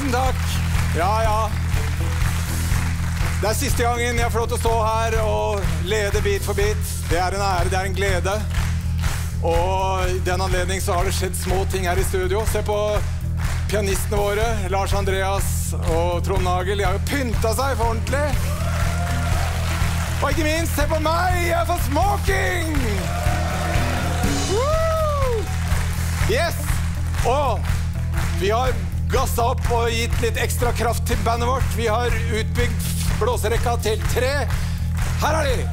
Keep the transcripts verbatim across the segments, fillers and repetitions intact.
Tusen takk. Ja, ja. Det er siste gangen jeg får lov til å stå her og lede Beat for Beat. Det er en ære, det er en glede. Og i den anledning så har det skjedd små ting her i studio. Se på pianistene våre, Lars Andreas og Trond Nagel. De har jo pynta seg for ordentlig. Og ikke minst, se på meg, jeg får smoking! Woo! Yes! Og vi har gasset opp og gitt litt ekstra kraft til bandet vårt. Vi har utbygd blåserekka til tre. Her er de!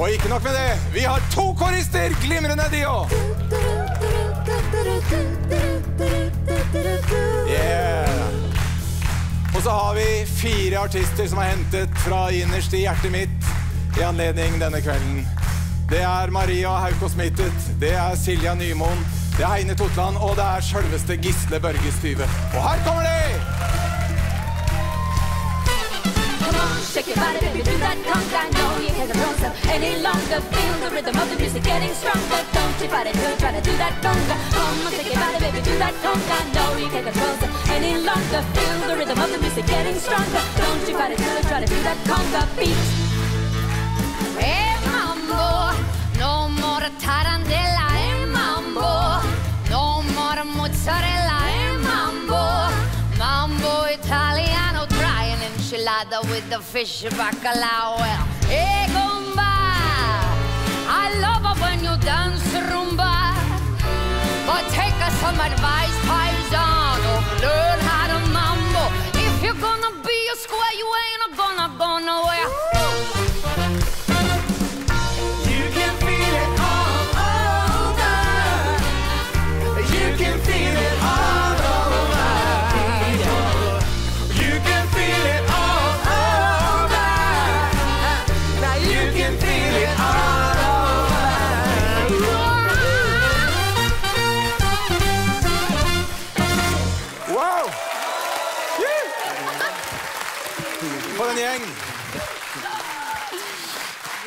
Og ikke nok med det, vi har to korister, glimrende de også! Yeah! Og så har vi fire artister som er hentet fra innerst i hjertet mitt i anledning denne kvelden. Det er Maria Haukaas Mittet, det er Silya Nymoen, det er Heine Totland, og det er selveste Gisle Børge Styve. Og her kommer de! Shake your body, baby, do that conga. I know you can't run up any longer. Feel the rhythm of the music getting stronger. Don't you fight it, don't try to do that conga. Come on, shake your body, baby, do that conga. I know you can't run up any longer. Feel the rhythm of the music getting stronger. Don't you fight it, don't try to do that conga beat. Hey, mambo, no more tarantella. Hey, mambo, no more mozzarella. Hey, mambo, mambo italiano. Try an enchilada with the fish bacalao. Well, hey, gumba, I love it when you dance rumba. But take us some advice, paisano. Learn how to mambo. If you're gonna be a square, you ain't gonna go nowhere. You can feel it all over. You can feel it all.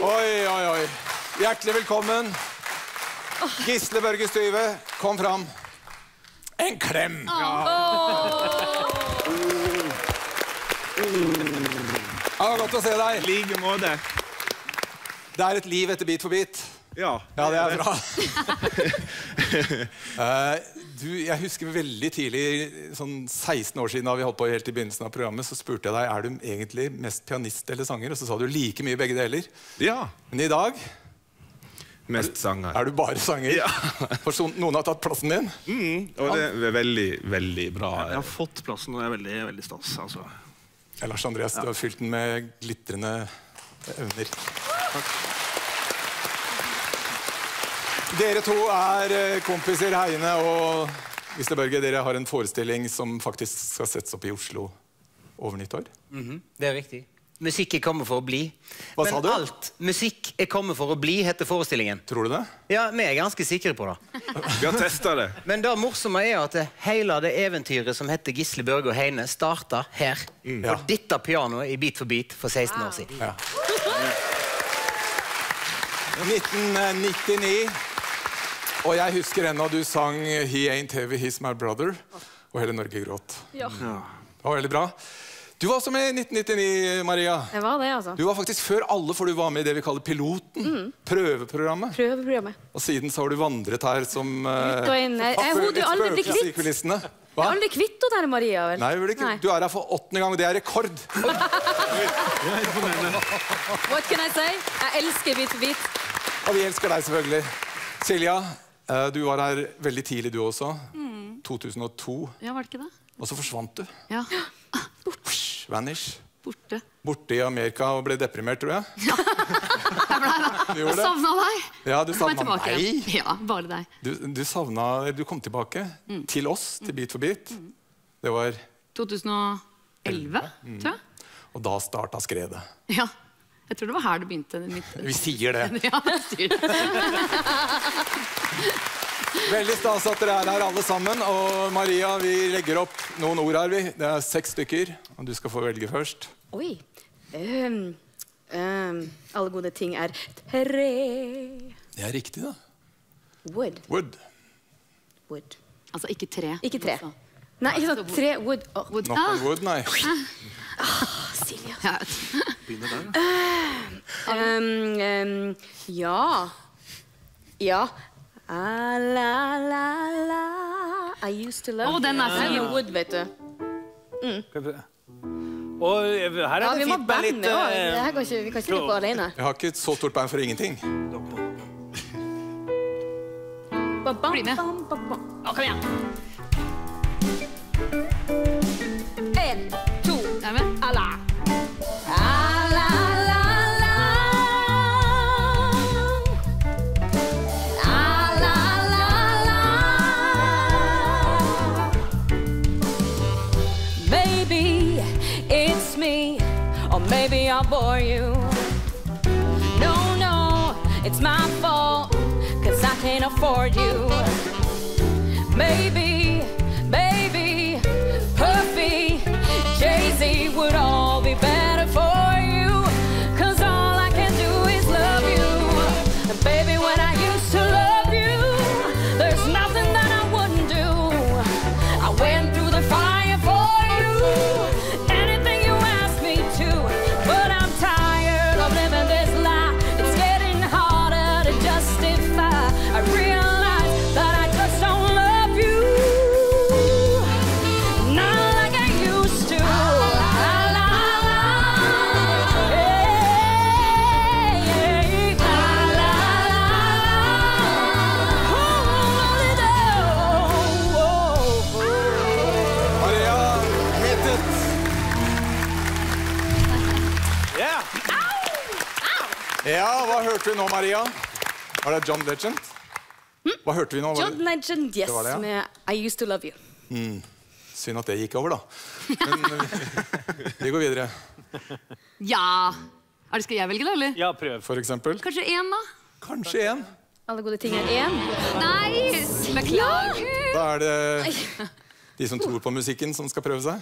Oi, oi, oi. Hjertelig velkommen. Gisle Børge Styve, kom fram. En klem! Det var godt å se deg. Like måte. Det er et liv etter Beat for Beat. Ja. Ja, det er bra. Du, jeg husker veldig tidlig, sånn seksten år siden da vi holdt på helt i begynnelsen av programmet, så spurte jeg deg, er du egentlig mest pianist eller sanger? Og så sa du like mye begge deler. Ja. Men i dag? Mest sanger. Er du bare sanger? Ja. For noen har tatt plassen din? Mm, og det er veldig, veldig bra. Jeg har fått plassen, og det er veldig, veldig stas, altså. Lars Andreas, du har fylt den med glittrende evner. Takk. Dere to er kompiser, Heine og Gisle Børge. Dere har en forestilling som faktisk skal settes opp i Oslo over nyttår. Mm-hmm. Det er riktig. Musikk er kommet for å bli. Hva Men sa du? Men alt musikk er kommet for å bli, heter forestillingen. Tror du det? Ja, vi er ganske sikre på det. Vi har testet det. Men det morsomme er at hele det eventyret som heter Gisle Børge og Heine startet her. Mm. Ja. Og ditt pianoet i Beat for Beat for seksten år siden. Ja. nitten nittini... Og jeg husker ennå du sang «He ain't heavy, he's my brother», og hele Norge gråt. Ja. Det var veldig bra. Du var også med i nitten nittini, Maria. Jeg var det, altså. Du var faktisk før alle, for du var med i det vi kaller piloten. Mm. Prøveprogrammet. Prøveprogrammet. Og siden så har du vandret her som... Ut og inn. Jeg hodet jo aldri blir kvitt. Hva? Jeg har aldri kvitt å der, Maria, vel? Nei, du er her for åttende gang, og det er rekord. What can I say? Jeg elsker Beat for Beat. Og vi elsker deg, selvfølgelig. Silya, du var her veldig tidlig, du også. Mm. to tusen og to. Ja, var det ikke det? Og så forsvant du. Ja. Borte. Vanish. Borte. Borte i Amerika og ble deprimert, tror jeg. Ja, jeg ble det. Jeg savnet deg. Ja, du savnet meg. Ja, bare deg. Du, du savnet, du kom tilbake mm. til oss, til Beat for Beat. Mm. Det var... to tusen og elleve, mm. tror jeg. Og da startet skredet. Ja. Jeg tror det var her du begynte. Vi sier det. Ja, vi sier det. Veldig stas at dere er her alle sammen. Og Maria, vi legger opp noen ord her, vi. Det er seks stykker, og du skal få velge først. Oi. Um, um, alle gode ting er tre. Det er riktig, da. Wood. Wood. Wood. Altså ikke tre. Ikke tre. Nei, ikke sånn tre wood. Knock on wood, nei. Silya. Begynner der. Ja. Ja. La la la. I used to love. Å, den er fin. Hello wood, vet du. Og her er det fint med litt... Her kan vi ikke slippe på alene. Jeg har ikke et så stort band for ingenting. Bli med. Å, kom igjen. En, to, alla. Alla, alla, alla. Alla, alla, alla. Baby, it's me. Or maybe I'll bore you. No, no, it's my fault. I can't afford you. Maybe, baby, Puffy, Jay-Z would all be better for you. Cause all I can do is love you. And baby, when I used to love you, there's nothing that I wouldn't do. I went through the fire for you. Anything you asked me to. But I'm tired of living this lie. It's getting harder to justify. I realize that I just don't love you, not like I used to. La la la, yeah, la la la. Oh, oh, oh. Maria Mittet. Ja. Ja, hva hørte vi nå, Maria? Var det John Legend? Hva hørte vi nå? John Legend, yes, med I used to love you. Synd at det gikk over, da. Men vi går videre. Ja. Er det skal jeg velge, da, eller? Ja, prøv. For eksempel. Kanskje en, da? Kanskje en. Alle gode ting er en. Nei, beklager. Da er det de som tror på musikken som skal prøve seg.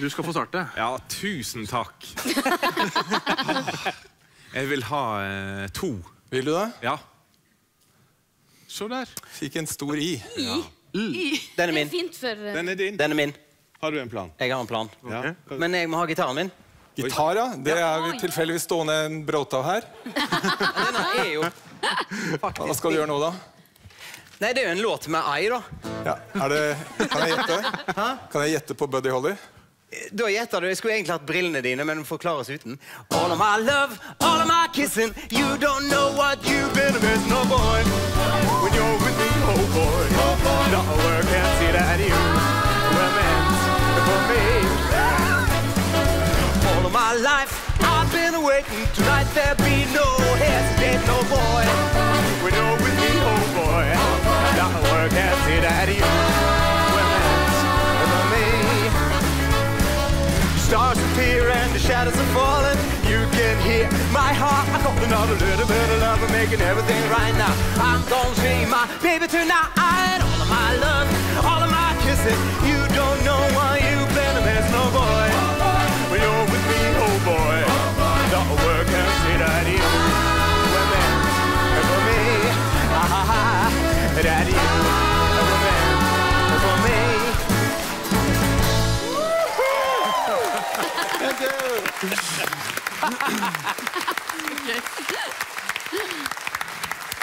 Du skal få starte. Ja, tusen takk. Jeg vil ha to. Vil du det? Ja. Se der. Fikk en stor I. I? I? Den er min. Den er din. Den er min. Har du en plan? Jeg har en plan. Men jeg må ha gitaren min. Gitar, ja. Det er tilfelligvis stående en brått av her. Den er jo. Hva skal du gjøre nå, da? Nei, det er jo en låt med I, da. Kan jeg gjette? Kan jeg gjette på Buddy Holly? Da gjetter du, jeg skulle egentlig hatt brillene dine, men forklares uten. All of my love, all of my kissing. You don't know what you've been missing, oh boy. When you're with me, oh boy. No, I can't see that you were meant for me. All of my life, I've been waiting. Tonight there be no hesitation, oh boy. When you're with me, oh boy. No, I can't see that you. Stars appear and the shadows are falling. You can hear my heart. I got another little bit of love. I'm making everything right now. I'm gonna see my baby tonight. All of my love, all of my kissing. You don't know why you've been a mess, no boy. When you're with me, oh boy. Don't work and see that you were meant for me. That you were meant for me.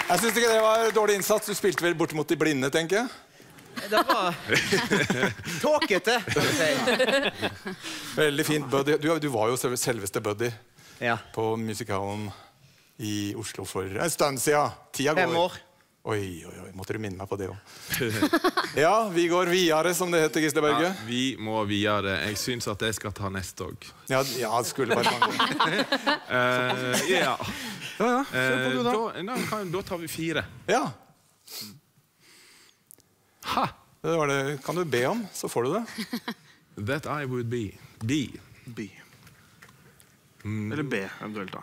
Jeg synes ikke det var dårlig innsats. Du spilte vel bortimot de blinde, tenker jeg. Det var tåkete. Veldig fint, Buddy. Du var jo selveste Buddy på musikalen i Oslo for en stund siden. Tida går. Fem år. Oi, oi, oi, måtte du minne meg på det også. Ja, vi går videre, som det heter, Gisle Børge. Ja, vi må videre. Jeg synes at jeg skal ta neste også. Ja, det skulle bare mange. Ja. Ja, ja, kjøp på du da. Da tar vi fire. Ja. Ha! Det var det. Kan du be om, så får du det. That I would be. Be. Be. Eller be, eventuelt da.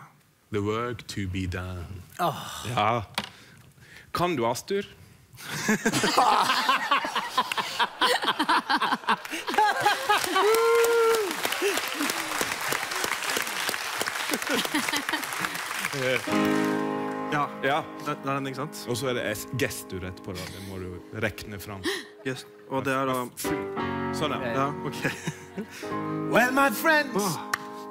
The work to be done. Ja. Kan du Astur? Ja, ja. Den er den, ikke sant? Og så er det gestur etterpå da, det må du rekne fram. Yes. Og det er da... Sånn er det. Ja, ok. Well, my friends,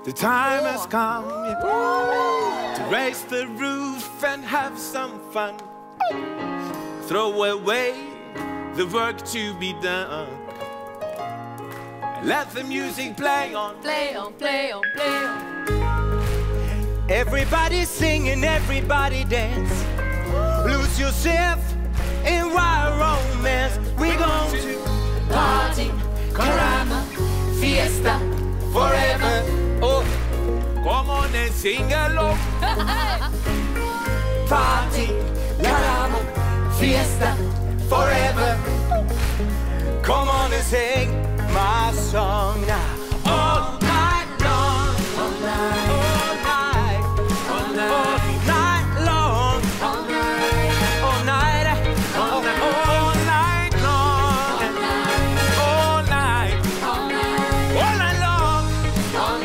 the time has come to raise the roof and have some fun. Throw away the work to be done. Let the music play on, play on, play on, play on. Everybody sing and everybody dance. Lose yourself in wild romance. We're going to party, caramba, fiesta, forever. Oh, come on and sing along. Party, caramba, fiesta, forever. Come on and sing my song now. All night long, all night, all night, all night long, all night, all night, all night long, all night, all night long, all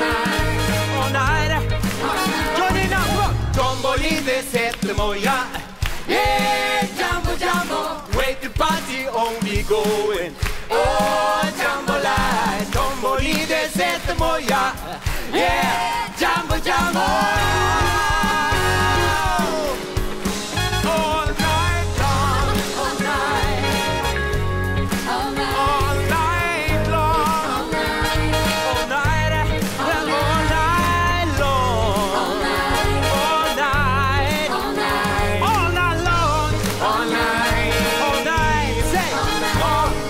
night, all night. Johnny Nabo, tombolite sätter moja, yeah, jumbo jumbo. Wait the party only going. Oh, jambola, tombolide sätter moja, yeah, jumbo jumbo. All night long, all night, all night, all night long, all night, all night, all night long, all night, all night, all night, all night long, all night, all night, say, all night.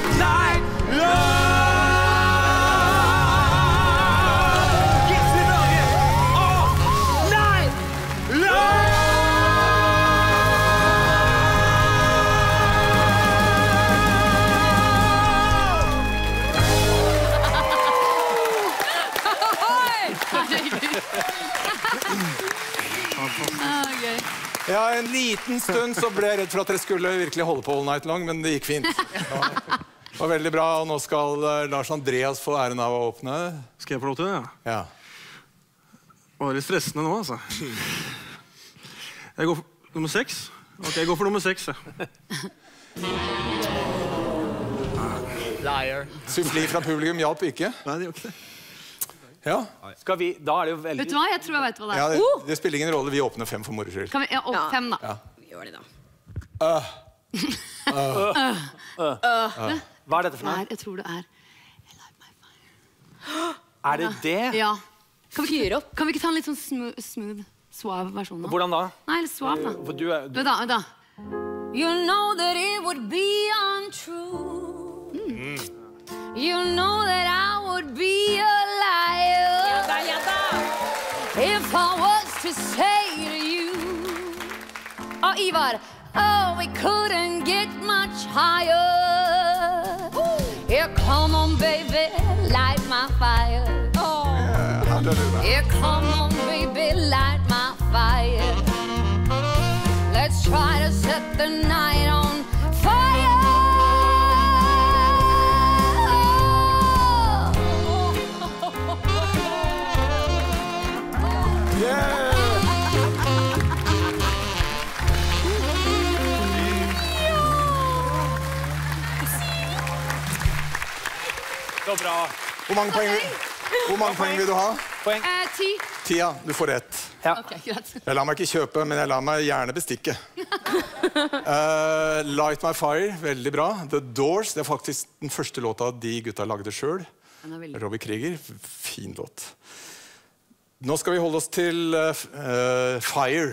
Ja, en liten stund så ble jeg redd for at dere skulle virkelig holde på all night long, men det gikk fint. Det var veldig bra, og nå skal Lars Andreas få æren av å åpne. Skal jeg få lov til det, ja? Ja. Bare litt stressende nå, altså. Jeg går for nummer seks. Ok, jeg går for nummer seks, ja. Liar. Suppli fra publikum hjalp ikke. Nei, det gjør ikke det. Ja. Skal vi, da er det jo veldig... Vet du hva, jeg tror jeg vet hva det er. Ja, det, det spiller ingen rolle, vi åpner fem for moroskyld. Kan vi, ja, åpne fem da. Ja. Vi gjør det da. Øh. Øh. Øh. Øh. Hva er dette for noe? Jeg tror det er... I light my fire. Er det det? Ja. Kan vi ikke ta en litt sånn smooth, suave versjon da? Hvordan da? Nei, litt suave da. For du er... Vent da, vent da. You know that it would be untrue. Mm. You know that I would be a liar, yada, yada, if I was to say to you, oh Ivar, oh we couldn't get much higher. Ooh. Here come on baby, light my fire. Oh. Yeah, here come on baby, light my fire. Let's try to set the night on fire. Så bra. Hvor mange poeng vil, hvor mange poeng vil du ha? Poeng. Eh, ti. Ti, ja. Du får ett. Ja. Ok, greit. Jeg lar meg ikke kjøpe, men jeg lar meg gjerne bestikke. uh, Light My Fire, veldig bra. The Doors, det er faktisk den første låta de gutta lagde selv. Robbie Krieger, fin låt. Nå skal vi holde oss til uh, uh, Fire.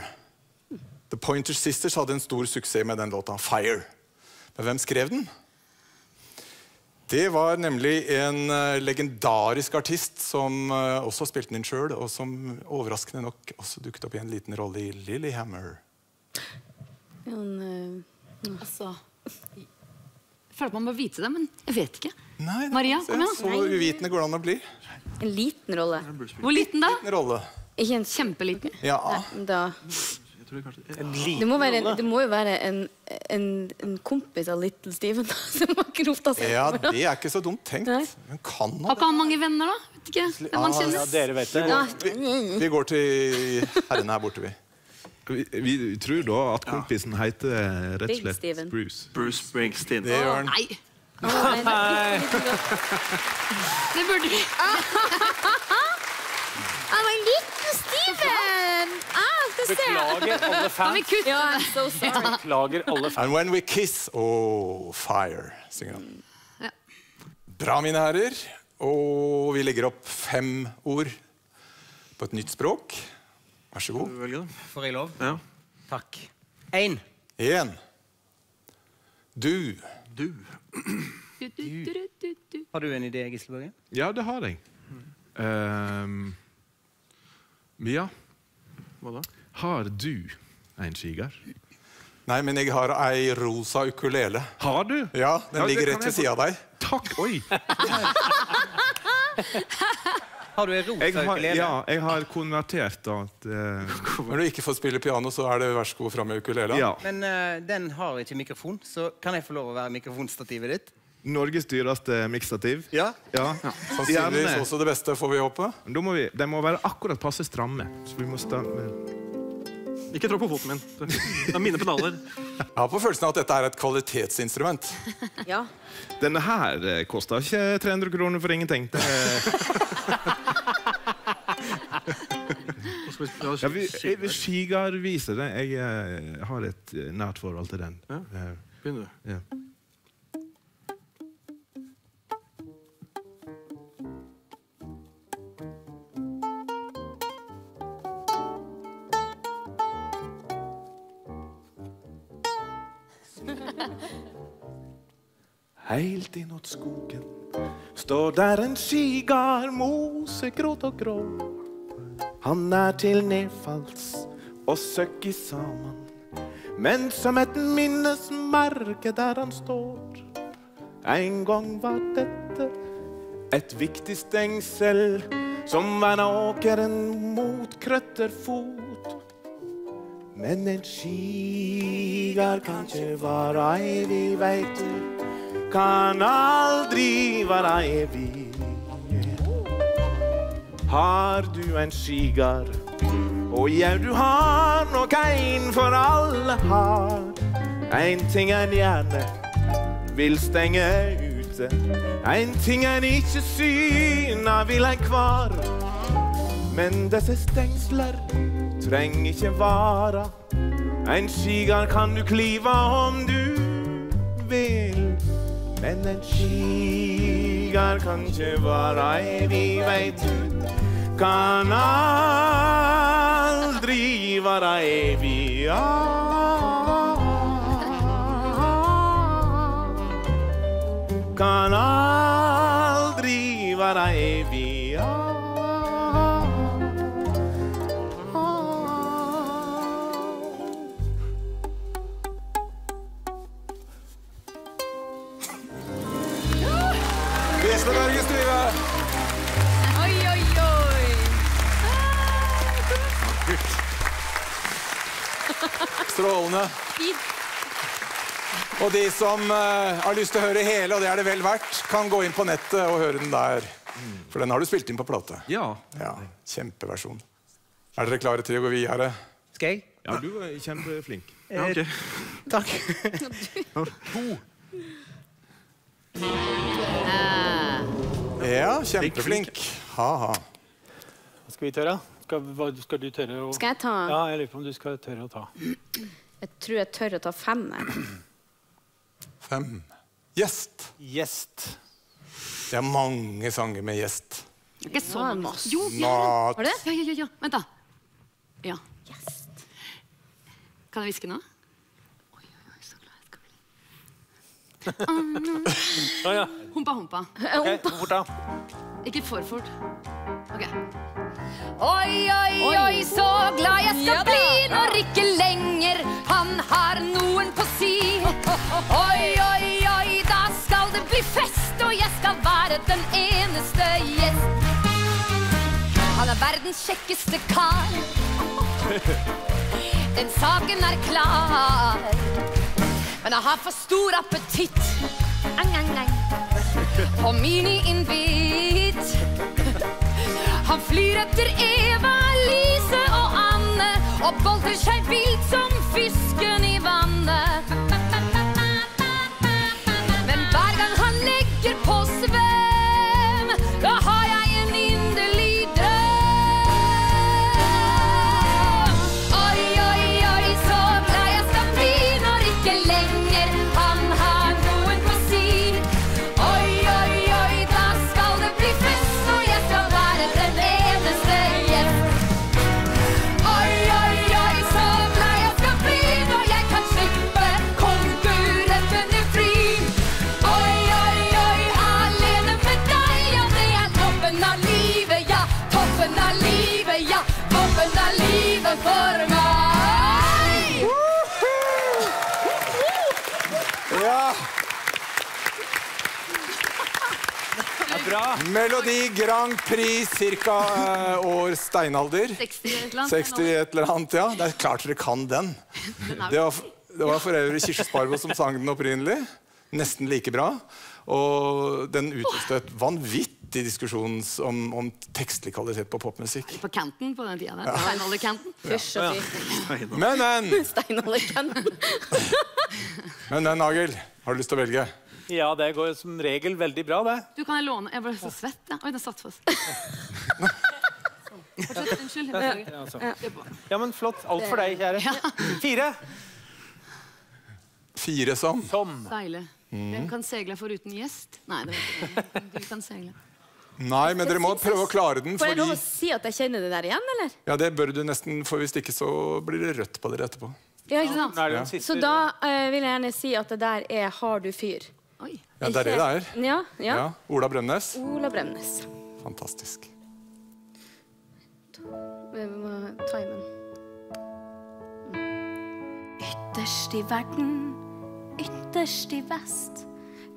The Pointer Sisters hadde en stor suksess med den låta, Fire. Men hvem skrev den? Det var nemlig en legendarisk artist som også spilte den selv, og som overraskende nok også dukket opp i en liten rolle i Lilyhammer. Men, altså... Jeg føler at man må vite det, men jeg vet ikke. Nei, Maria, kom igjen. Så uvitende går det an å bli. En liten rolle. Hvor liten da? En liten rolle. Ikke en kjempeliten? Ja. Nei, da... Det må, være, det må jo være en, en, en kompis av Little Steven som har krofta seg. Ja, det er ikke så dumt tenkt. Hun kan ha det. Har ikke han mange venner da? Vet ikke hvem han kjenner? Ja, dere vet det. Vi går, vi, vi går til herrene her borte, vi. Vi, vi tror da at kompisen heter rett og slett Bruce. Bruce Springsteen. Det gjør han. Nei. Nei, det er litt, litt godt. Det burde vi. Han var en liten Steven! Ah, skal se. Beklager alle fans. Ja, so sorry. Beklager alle fans. And when we kiss, oh, fire, synger han. Ja. Bra, mine herrer. Og vi legger opp fem ord på et nytt språk. Vær så god. Får jeg lov? Ja. Takk. En. En. Du. Du. Du. Har du en idé, Gisle Børge? Ja, det har jeg. Um, ja. Hva da? Har du en kiger? Nei, men jeg har ei rosa ukulele. Har du? Ja, den ja, ligger rett ved siden av deg. Takk, oi! Har du en rosa ukulele? Ja, jeg har konvertert at... Uh... Når du ikke får spille piano, så er det vær så god frem med ukulele. Ja. Men uh, den har ikke mikrofon, så kan jeg få lov å være mikrofonstativet ditt? Norges dyreste mikstativ. Ja. Ja. Ja. Sannsynligvis også det beste, får vi håpe. Da må vi... De må være akkurat passe stramme, så vi må stramme... Ikke trå på foten min. Det er mine pedaler. Jeg har på følelsen av at dette er et kvalitetsinstrument. Ja. Denne her koster ikke tre hundre kroner for ingenting. Ja, vi, skigarviser, jeg har et nært forhold til den. Ja, begynner du. Ja. Helt inåt skogen står der en skigar, mosegråt og grå. Han er til nedfalls og søkker sammen, men som et minnesmerke der han står. En gang var dette et viktig stengsel, som vann åkeren mot krøtterfot. Men en skigar kan ikke være evig, vet du, kan aldri være evig. Har du en skigar? Og ja, du har nok en, for alle har en ting en gjerne vil stenge ute, en ting en ikke syner vil en kvar. Men disse stengsler trenger ikke vara, en skigar kan du klive om du vil. Men en skigar kan ikke være evig, vet du, kan aldri være evig. Ah, ah, ah. Kan aldri være evig. Ah, ah, ah. Gisle Børge Styve! Oi, oi, oi! Strålende. Og de som har lyst til å høre hele, og det er det vel verdt, kan gå inn på nettet og høre den der. For den har du spilt inn på plate. Ja. Ja, kjempeversjon. Er dere klare til å gå videre? Skal jeg? Ja, du er kjempeflink. Ja, ok. Takk. To. Ja, kjempeflink. Ha-ha. Hva skal vi tørre? Skal, skal du tørre å... Skal jeg ta? Ja, jeg lurer på om du skal tørre å ta. Jeg tror jeg tørre å ta fem. Fem. Gjest. Gjest. Det er mange sanger med gjest. Ikke så masse. Jo, ja. Har du det? Ja, ja, ja. Vent da. Ja. Gjest. Kan jeg viske nå? Humpa, humpa. Ok, hvor fort da? Ikke for fort. Ok. Oi, oi, oi, så glad jeg skal bli når ikke lenger han har noen på si. Oi, oi, oi, da skal det bli fest, og jeg skal være den eneste gjest. Han er verdens kjekkeste kar. Den saken er klar. Men jeg har for stor appetitt. Ang, ang, ang. Og mini-invit. Han flyr etter Eva, Lise og Anne, og bolter seg vilt som fisken i vannet. Men hver gang han bra. Melodi Grand Prix, cirka uh, år steinalder. seksti eller annet, ja. Det er klart dere kan den. Det var, det var for øvrig Kirsti Sparboe som sang den opprinnelig. Nesten like bra. Og den utstøtt vanvittig diskusjons om, om tekstlig kvalitet på popmusikk. På kanten på den tiden. Ja. Steinalderkanten. Ja. Ja. Men den! Steinalderkanten. Men den, Nagel, har du lyst til å velge? Ja, det går som regel veldig bra, det. Du kan jeg låne. Jeg ble så svett, ja. Oi, den satt fast. Unnskyld. Ja, men flott. Alt for deg, kjære. Fire. Fire som? Som. Seile. Hvem kan segle for uten gjest? Nei, det var ikke det. Du kan segle. Nei, men dere må prøve å klare den, fordi... Får jeg lov å si at jeg kjenner det der igjen, eller? Ja, det bør du nesten, for hvis ikke så blir det rødt på dere etterpå. Ja, ikke sant? Ja. Så da uh, vil jeg gjerne si at det der er Har du fyr? Oi. Ja, det er det der. Ja, ja. Ja. Ola Bremnes. Ola Bremnes. Fantastisk. Vi må ta i den. Ytterst i verden, ytterst i vest,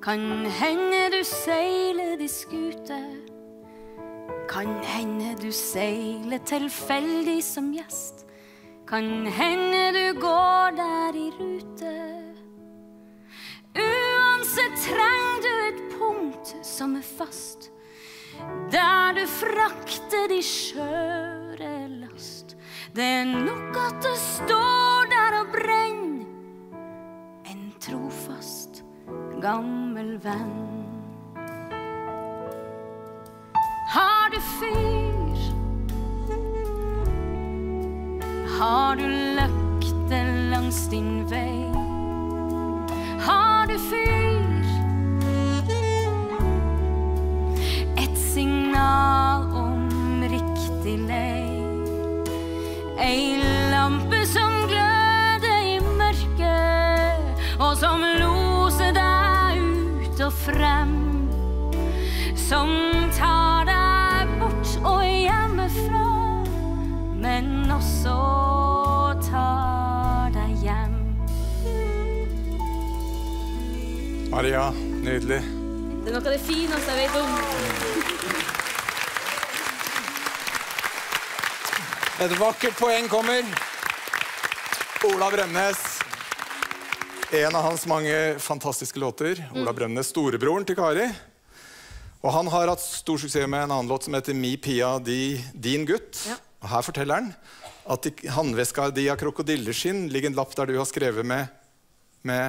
kan hende du seiler i skute. Kan hende du seiler tilfeldig som gjest. Kan hende du går der i rute. Uansett trenger du et punkt som er fast, der du frakter de skjøre last. Det er nok at du står der og brenner, en trofast gammel venn. Har du fyr? Har du løkte langs din vei? Har du fyr? Et signal om riktig lei. Ei lampe som gløder i mørket, og som loser deg ut og frem. Som tar deg bort og hjemmefra, men også tar deg hjem. Maria, nydelig. Det er noe av det fineste jeg vet om. Et vakkert poeng kommer. Ola Bremnes. En av hans mange fantastiske låter. Ola Bremnes, storebroren til Kari. Og han har hatt stor suksess med en annen låt som heter Mi Pia, din gutt. Ja. Og her forteller han at i handveska di av krokodilleskinn ligger en lapp der du har skrevet med... med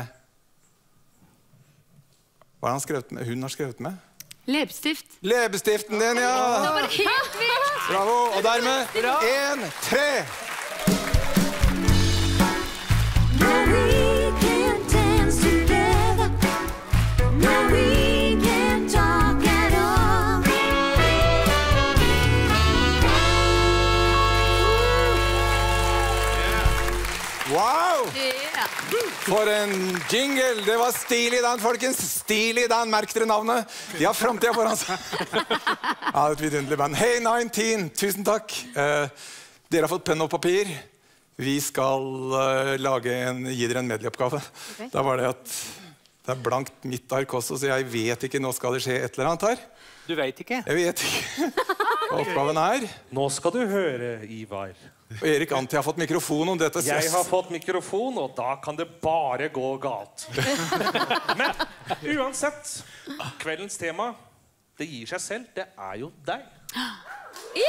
Hva har han skrevet med? Hun har skrevet med? Lebestift. Lebestiften din, ja! Det var helt vilt! Bravo! Og dermed, en, tre! No, we can't dance together. No, we can't talk at all. Wow! For en jingle! Det var Steely Dan, folkens. Steely Dan, merk dere navnet. De har fremtiden foran seg. Ja, et vidunderlig band. Hey nitten, tusen takk. Eh, dere har fått penn og papir. Vi skal eh, lage en, gi dere en medieoppgave. Okay. Da var det at det er blankt mitt ark også, så jeg vet ikke, nå skal det skje et eller annet her. Du vet ikke? Jeg vet ikke. Oppgaven er... Nå skal du høre, Ivar. Og Erik Antti har fått mikrofon om dette. Jeg har fått mikrofon, og da kan det bare gå galt. Men uansett, kveldens tema, det gir seg selv, det er jo deg. Ja,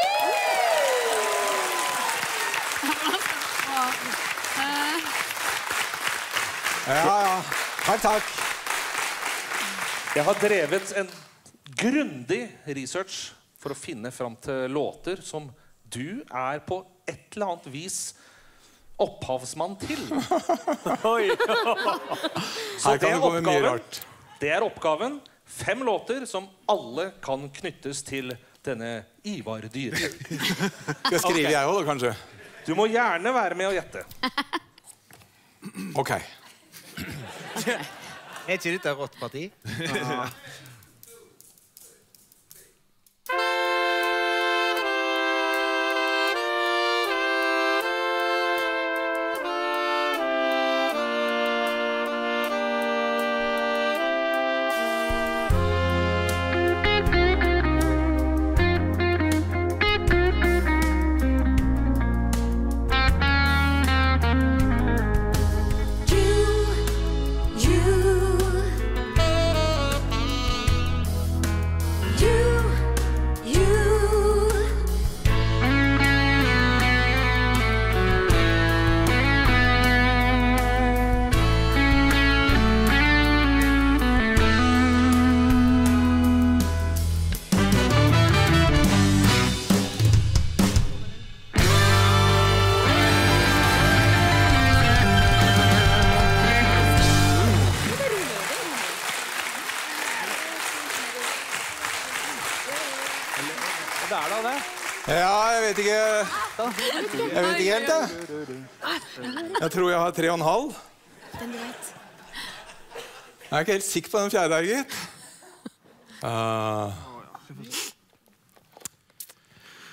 ja. Takk, takk. Jeg har drevet en grundig research for å finne fram til låter som du er på et eller annet vis opphavsmann til. Så det er oppgaven. Det er oppgaven. Fem låter som alle kan knyttes til denne Ivar Dyrhaug. Skal skrive jeg også, kanskje? Du må gjerne være med og gjette. Ok. Er ikke dette rått parti? Ja. Thank you. Det er da det. Ja, jeg vet ikke. Jeg vet ikke helt, jeg. Jeg tror jeg har tre og en halv. Den er greit. Jeg er ikke helt sikker på den fjerde her, gitt.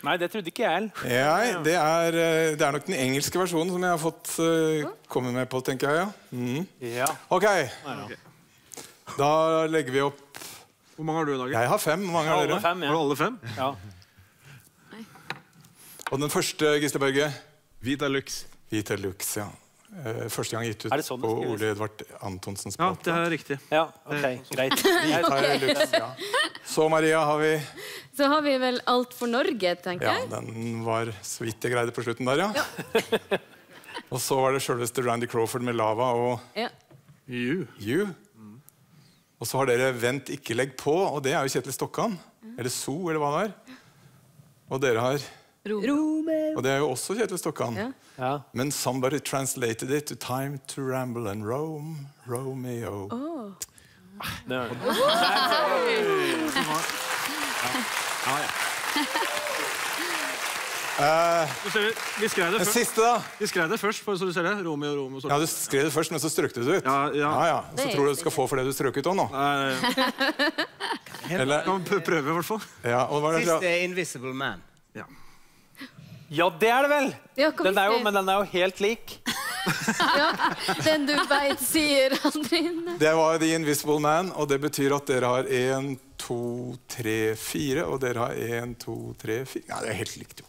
Nei, det trodde ikke jeg. Ja, det er, det er nok den engelske versjonen som jeg har fått uh, komme med på, tenker jeg, ja. Mm. Ja. Ok. Da legger vi opp. Hvor mange har du i dag? Jeg har fem. Hvor mange har dere? Fem, ja. Har du alle fem? Ja. Og den første, Gisle Børge? Vita Lux. Vita Lux, ja. Første gang gitt ut sånn på Ole Edvard Antonsens plate. Ja, det er riktig. Ja, ok, greit. Vita Lux, ja. Så, Maria, har vi... Så har vi vel Alt for Norge, tenker jeg. Ja, den var så vidt jeg greide på slutten der, ja. Ja. Og så var det selveste Randy Crawford med Lava og... Ja. You. You. Mm. Og så har dere Vent, ikke legg på, og det er jo Kjetil Stokkan. Mm. Eller So, eller hva det er. Og dere har... Romeo. Og det er jo også Kjetil Stokkan. Ja. Ja. Men somebody translated it to time to ramble and roam, Romeo. Oh. Det er det. Ja, ja. Vi skrev det først. Siste da. Vi skrev det først, så du ser det. Romeo, Romeo. Ja, du skrev det først, men så strøkte du det ut. Ja, ja. Så tror du du skal få for det du strøket om nå. Eller... Kan vi prøve i hvert fall. Siste Invisible Man. Ja. Ja, det er det vel. Den er jo, men den er jo helt lik. Ja, den du vet sier aldri inne. Det var The Invisible Man, og det betyr at dere har en, to, tre, fire, og dere har en, to, tre, fire. Ja, det er helt likt, jo.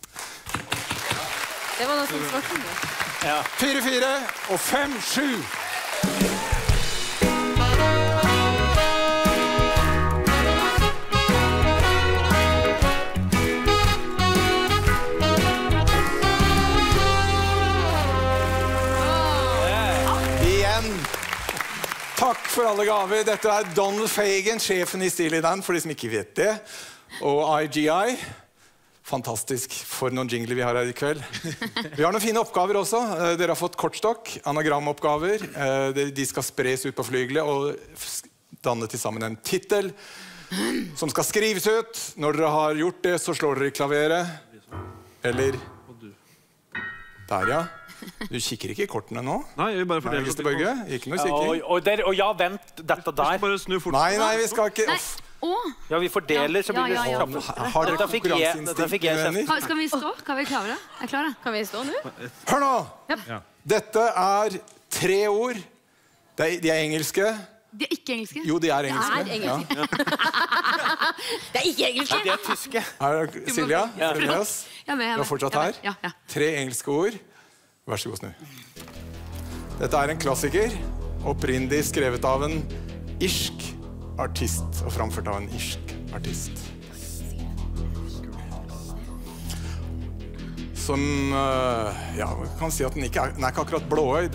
Det var noe som svarte med. Ja. fire, fire og fem, sju. Takk for alle gaver. Dette er Donald Fagan, sjefen i Steely Dan, for de som ikke vet det. Og I G I. Fantastisk for noen jingler vi har her i kveld. Vi har noen fine oppgaver også. Dere har fått kortstokk, anagramoppgaver. De skal spres ut på flygelet og danne til sammen en titel som skal skrives ut. Når dere har gjort det, så slår dere i klaveret. Eller... Der, ja. Du kikker ikke i kortene nå? Nei, jeg vil bare fordele Gisle Børge. Ikke noe kikking. Og ja, vent, dette der. Nei, nei, vi skal ikke... Ja, vi fordeler, så blir det sammen. Har dere konkurranseinstinkt, venner? Skal vi stå? Kan vi klare det? Er klare? Kan vi stå nå? Hør nå! Dette er tre ord. De er engelske. De er ikke engelske? Jo, de er engelske. De er engelske. De er ikke engelske. De er tyske. Silya, er du med oss? Du er fortsatt her. Tre engelske ord. Vær så god, snu. Dette er en klassiker, opprinnelig skrevet av en irsk artist, og framført av en irsk artist. Som, ja, man kan si at den ikke er, den er ikke akkurat blåøyd.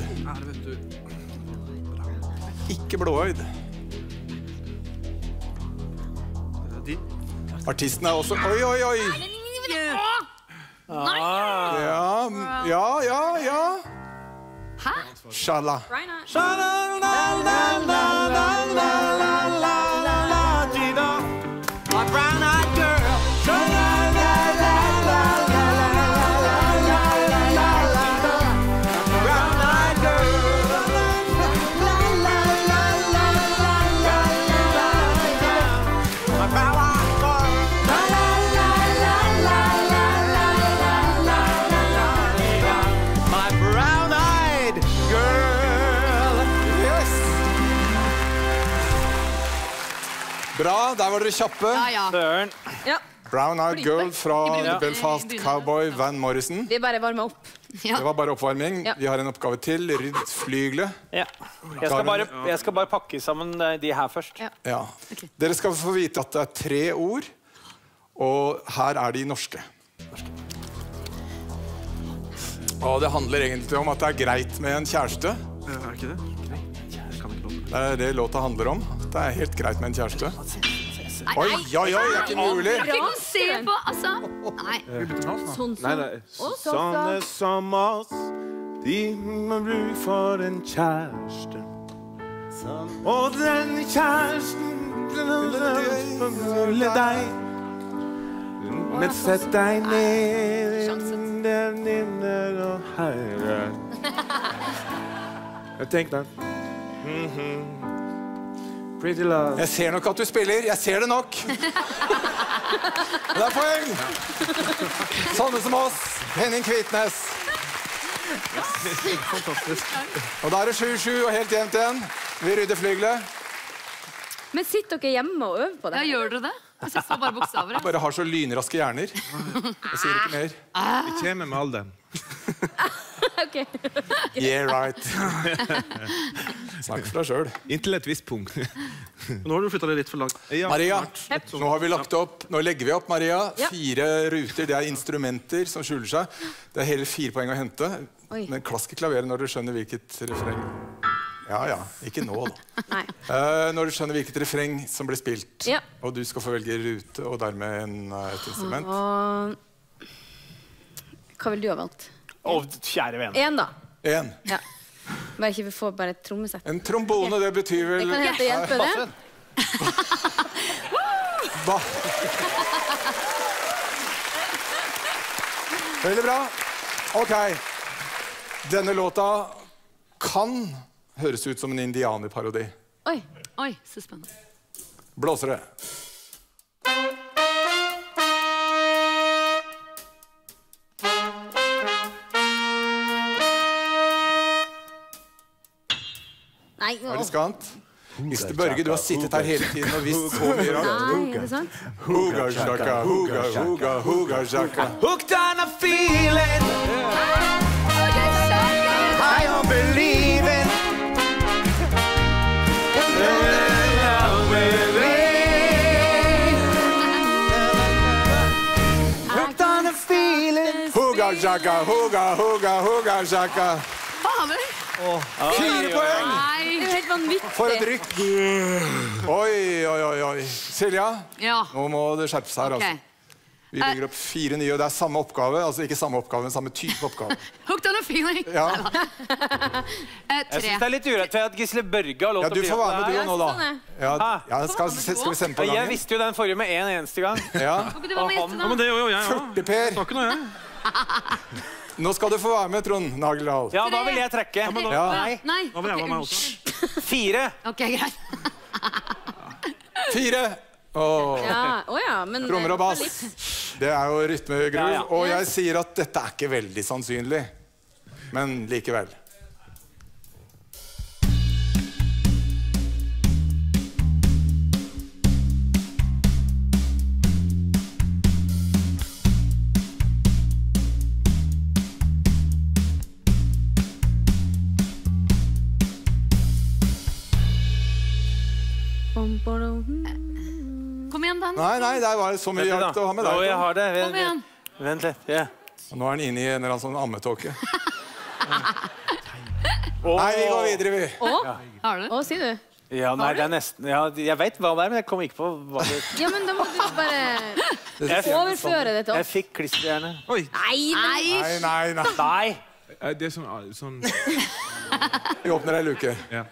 Ikke blåøyd. Artisten er også, oi, oi, oi! Ja, ja, ja, ja. Hæ? Shala. Bra, der var dere kjappe. Brown Eyed Girl fra Belfast Cowboy Van Morrison. Vi bare varmer opp. Det var bare oppvarming. Vi har en oppgave til. Rydd flygelet. Jeg skal bare pakke sammen de her først. Dere skal få vite at det er tre ord. Og her er de norske. Og det handler egentlig om at det er greit med en kjæreste. Er det ikke det? Det er det låta handler om. Det er helt greit med en kjæreste. Oi, oi, oi, det er ikke mulig. Jeg kan ikke se på, altså. Nei. Sånne som oss, de må bruke for en kjæreste. Og den kjæresten, den er deg. Men sett deg ned, der nede og høyre. Jeg tenkte den. Pretty love. Jeg ser nok at du spiller. Jeg ser det nok. Det er poeng. Sånne som oss. Henning Kvitnes. Fantastisk. Og da er det sju sju og helt jevnt igjen. Vi rydder flygelet. Men sitter dere hjemme og øver på det? Ja, gjør dere det? Jeg synes det var bare bokstaver. Jeg bare har så lynraske hjerner. Jeg sier ikke mer. Vi kommer med all den. Ok. Yeah, right. Snakk for deg selv. Inntil et visst punkt. Nå har du flyttet deg litt for langt. Maria, nå har vi lagt opp. Nå legger vi opp, Maria. Fire ruter, det er instrumenter som skjuler seg. Det er hele fire poeng å hente. Men klask i klaveret når du skjønner hvilket refreng. Ja, ja. Ikke nå, da. Uh, når du skjønner hvilket refreng som blir spilt, ja. Og du skal få velge rute, og dermed en, et instrument. Og... Hva vil du ha valgt? Å, kjære venn. En, da. En. Ja. Bare ikke vi får bare et trommesett. En trombone, det betyr vel... Det kan hete hjelpe det. Hva? Veldig bra. Ok. Denne låta kan... høres ut som en indianerparodi. Oi, oi, så spennende. Blåser det. Nei, nå... Er det skant? Gisle Børge, du har sittet her hele tiden og visst så mye rart. Nei, er det sant? Hooga, shaka, hooga, hooga, hooga, shaka. Hooked on a feeling. Hooga, shaka. I don't believe it. Hugga, hugga, hugga, hugga, hugga. Fader! Fire poeng! Det er helt vanvittig. For et rykk. Oi, oi, oi, oi. Silya, nå må det skjerpe seg her, altså. Vi bygger opp fire nye, og det er samme oppgave. Altså, ikke samme oppgave, men samme type oppgave. Hooked on a feeling! Ja. Jeg synes det er litt urettferdig at Gisle Børge har lov til å bli opp der. Ja, du får være med du nå, da. Ja, skal vi sende på gangen? Jeg visste jo den forrige med en eneste gang. Ja. Du var med eneste da. Ja, men det gjør jo jeg, ja. førti per. Takk nå, jeg. Nå skal du få være med, Trond Nagel. Ja, da vil jeg trekke. Nei, da vil jeg være med også. Fire. Ok, greit. Fire. Trommer og bass. Det er jo rytmegruv. Og jeg sier at dette er ikke veldig sannsynlig. Men likevel. Kom igjen, Dan. Nei, nei, det var så mye hjelp til å ha med deg. Nå, jeg har det. Kom igjen. Vent litt, ja. Nå er han inne i en eller annen sånn ammetåke. Nei, vi går videre, vi. Å? Har du? Å, sier du? Ja, nei, det er nesten... Jeg vet hva det er, men jeg kom ikke på hva det... Ja, men da må du bare overføre dette opp. Jeg fikk klisterhjerne. Oi. Nei, nei, nei. Nei. Det er sånn... Vi åpner ei luke. Ja.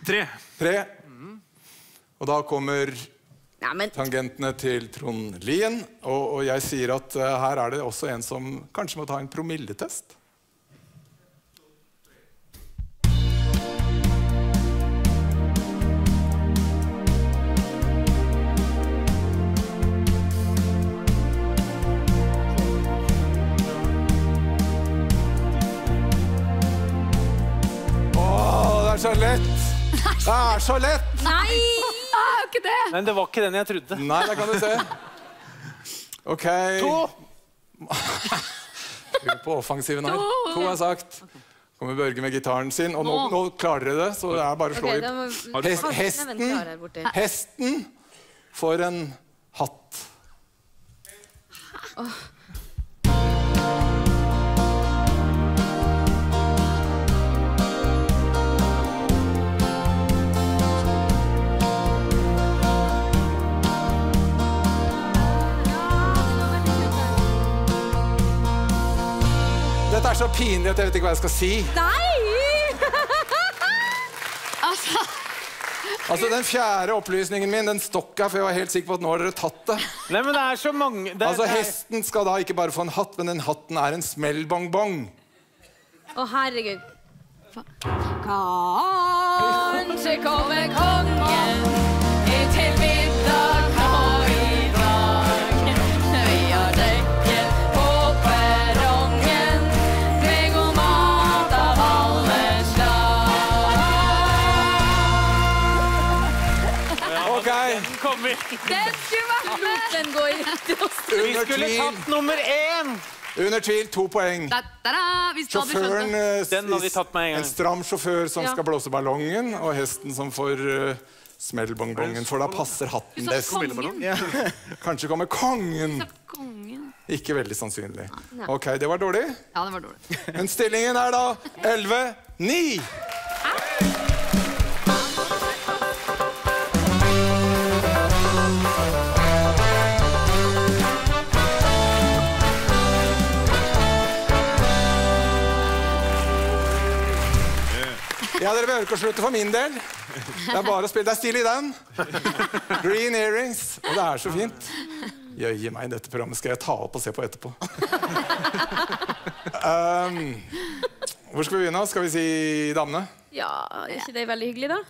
Tre. Tre. Og da kommer tangentene til Trond Lien. Og jeg sier at her er det også en som kanskje må ta en promilletest. Åh, det er så lett! Det er så lett! Nei! Det. Men det var ikke den jeg trodde. Nei, det kan du se. Ok. To! Vi er på offensiven her. To har sagt. Kommer Børge med gitaren sin. Og nå, nå klarer dere det, så det er bare å slå i. Hesten. Hesten får en hatt. Åh. Det er så pinlig at jeg vet ikke hva jeg skal si. Nei! Altså... Altså, den fjerde opplysningen min, den stokka, for jeg var helt sikker på at nå har dere tatt det. Nei, men det er så mange... Det, altså, hesten skal da ikke bare få en hatt, men den hatten er en smellbongbong. Å, herregud. Kanskje kommer kongen til middag nå i dag. Vi har dekket på perrongen med god mat av alle slag. Ok. Den skulle vært med. Den går rett oss. Vi skulle tatt nummer én. Under tvil, to poeng. Sjåføren, en stram sjåfør som skal blåse ballongen, og hesten som får smellbongbongen, for da passer hatten best. Kanskje kommer kongen. Ikke veldig sannsynlig. Ok, det var dårlig. Ja, det var dårlig. Men stillingen er da elleve ni. Ja, dere behøver ikke å slutte for min del. Det er bare å spille. Det er Steely Dan. Green Earrings. Og det er så fint. Jøye meg, dette programmet skal jeg ta opp og se på etterpå. Um, hvor skal vi begynne? Skal vi si damene? Ja, er ikke det veldig hyggelig da?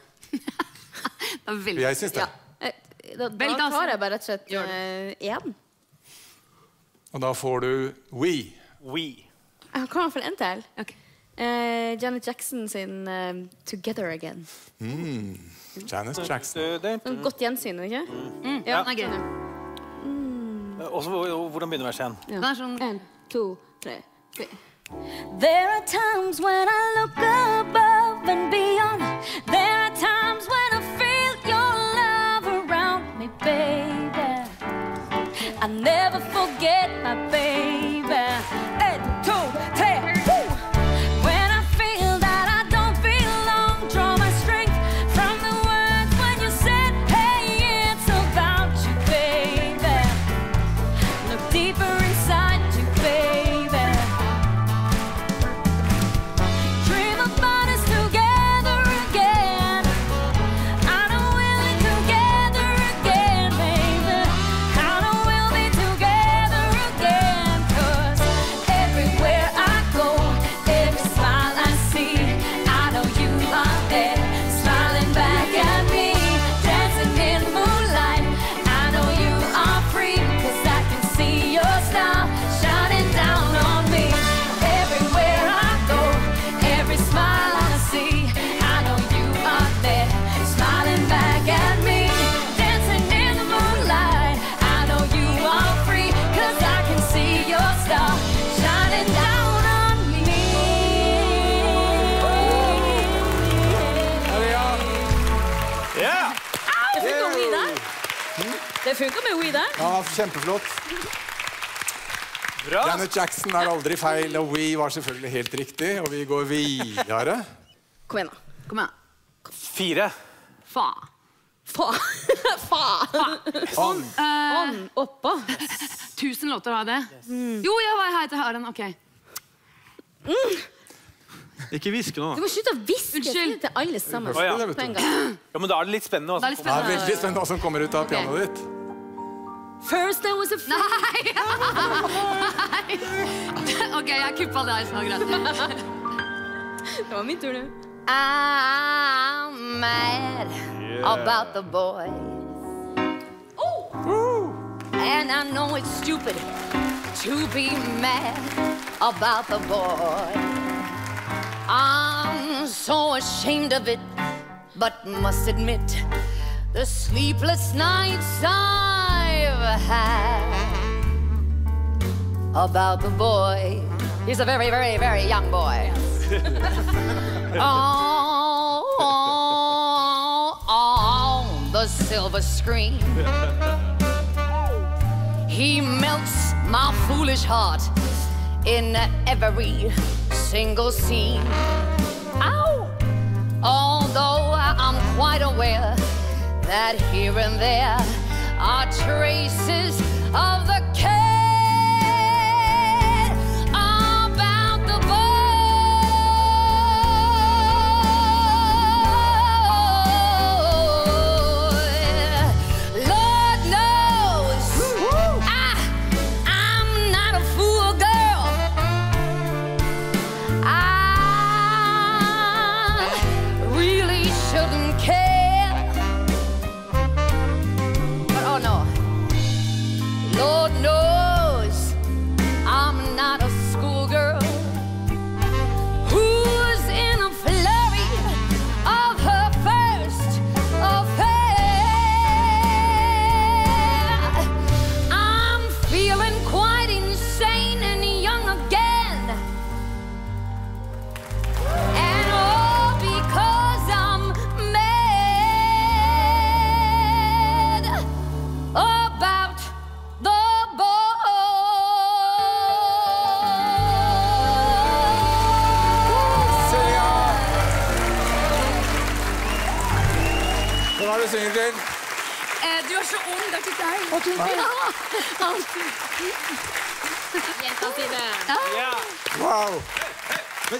Da vil... Jeg synes det. Ja. Da, da tar jeg bare rett og slett én. Og da får du We. We. Jeg kommer for en til. Ok. Janet Jackson sin Together Again. Janet Jackson. Godt gjensyn, ikke? Ja, den er grønner. Og så hvordan begynner versen? En, to, tre, fire. There are times when I look above and beyond. There are times when I feel your love around me, baby. I never forget my baby. En, to, tre, fire. Det funker med We der. Ja, kjempeflott. Bra. Janet Jackson er aldri feil, og We var selvfølgelig helt riktig. Og vi går videre. Kom igjen da. Kom igjen. Fire. Fa. Fa. Fa. Ånd. Ånd. Oppå. Tusen låter har jeg det. Jo, jeg var her til høren. Ok. Ikke viske nå. Du må slutte å viske. Unnskyld. Det er alle sammen. Ja, men da er det litt spennende hva som kommer. Det er veldig spennende hva som kommer ut av pianoet ditt. First there was a... Nei! Ok, jeg kuppet det her snart. Det var min tur nå. I'm mad about the boys. And I know it's stupid to be mad about the boys. I'm so ashamed of it, but must admit the sleepless nights I've had about the boy. He's a very, very, very young boy. Oh, oh, oh, the silver screen. He melts my foolish heart in every single scene. Ow! Although I'm quite aware that here and there are traces of the care about the boy. under til deg. Og du vil ha alt. Jenta sine. Ja. Wow. Du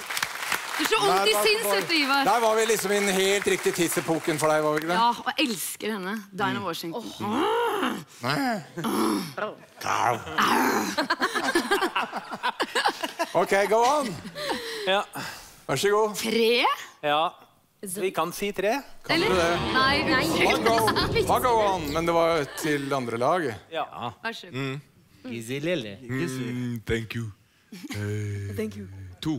er så ondt i sinnsett, Ivar. Der var vi liksom i en helt riktig tidsepoken for deg, var vi ikke det? Ja, og jeg elsker henne. Diana Washington. Nei. Kau. Ok, go on. Ja. Varsågod. Tre? Ja. Vi kan si tre. Kan du det? Nei, nei. Ha go on, men det var til andre lag. Ja. Varsågod. Easy, lille. Thank you. Thank you. To.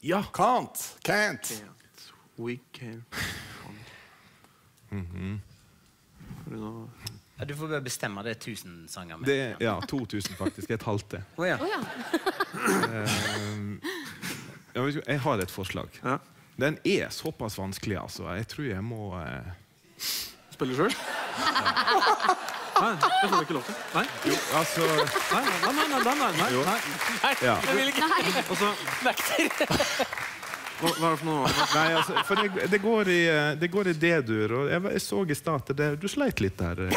Ja. Can't. Can't. Can't. We can't. Mm-hmm. Ja, du får bare bestemme det tusen sanger med. Det, ja, to tusen faktisk. Jeg talte det. Åja. Jeg har et forslag. Ja. Den er såpass vanskelig, altså. Jeg tror jeg må... Uh... Spiller selv? Ja. Nei, det får vi ikke lov til. Nei. Jo, altså... Nei, nei, nei, nei, nei, nei. Nei, nei, jeg vil ikke. Nei. Og så... Hva er det for noe? Nei, altså, for det, det går i, det går i D-dur, og jeg, jeg så i startet det. Du sleit litt der.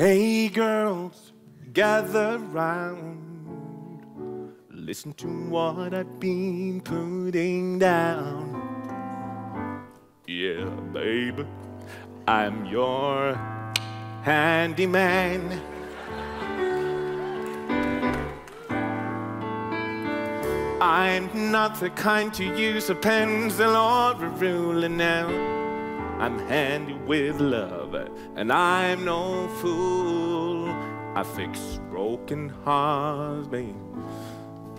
Hey girls, gather round. Listen to what I've been putting down. Yeah, babe, I'm your handyman. I'm not the kind to use a pencil or a ruler now. I'm handy with love, and I'm no fool. I fix broken hearts, babe,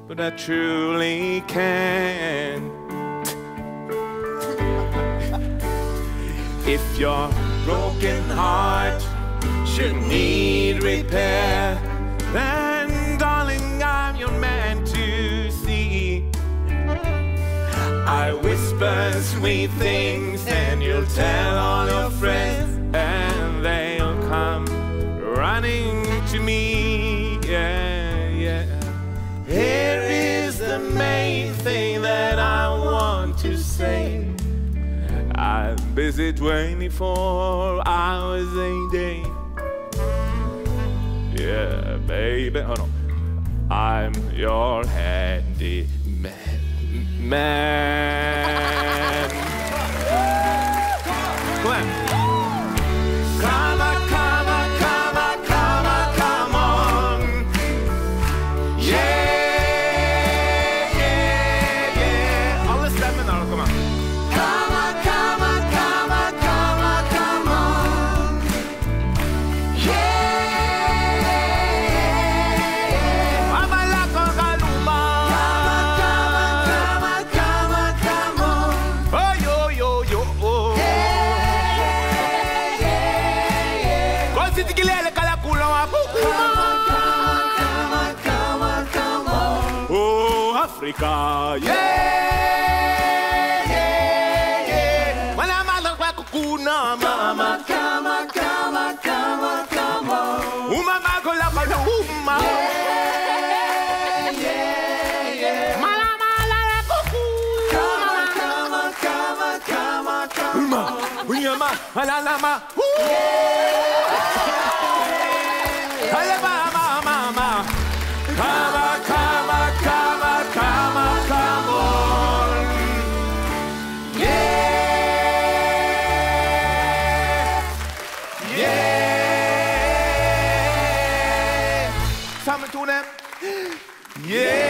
but I truly can't. If your broken heart should need repair, then darling, I'm your man to see. I whisper sweet things and you'll tell all your friends, and they'll come running to me. Yeah, yeah. Here is the main thing that I want to say. I'm busy twenty-four hours a day. Yeah, baby. Oh no, I'm your handy man. Man. Go on. Come on, come on, come on, come on, come on. Yeah, yeah, yeah. Alle stemmer der, kom an. Yeah, yeah, yeah. When I'm out like a kuna, mama, come on, come on, come on, come on. Uma mago la mala uma. Yeah, yeah, yeah. Mala mala la kuku. Come on, come on, come on, come on, come on. Uma, unyama, alala ma. Yeah. Alaba ma ma ma. Come on, come on, come on. Come on, come on. Yeah. Yeah. Sammen tone. Yeah.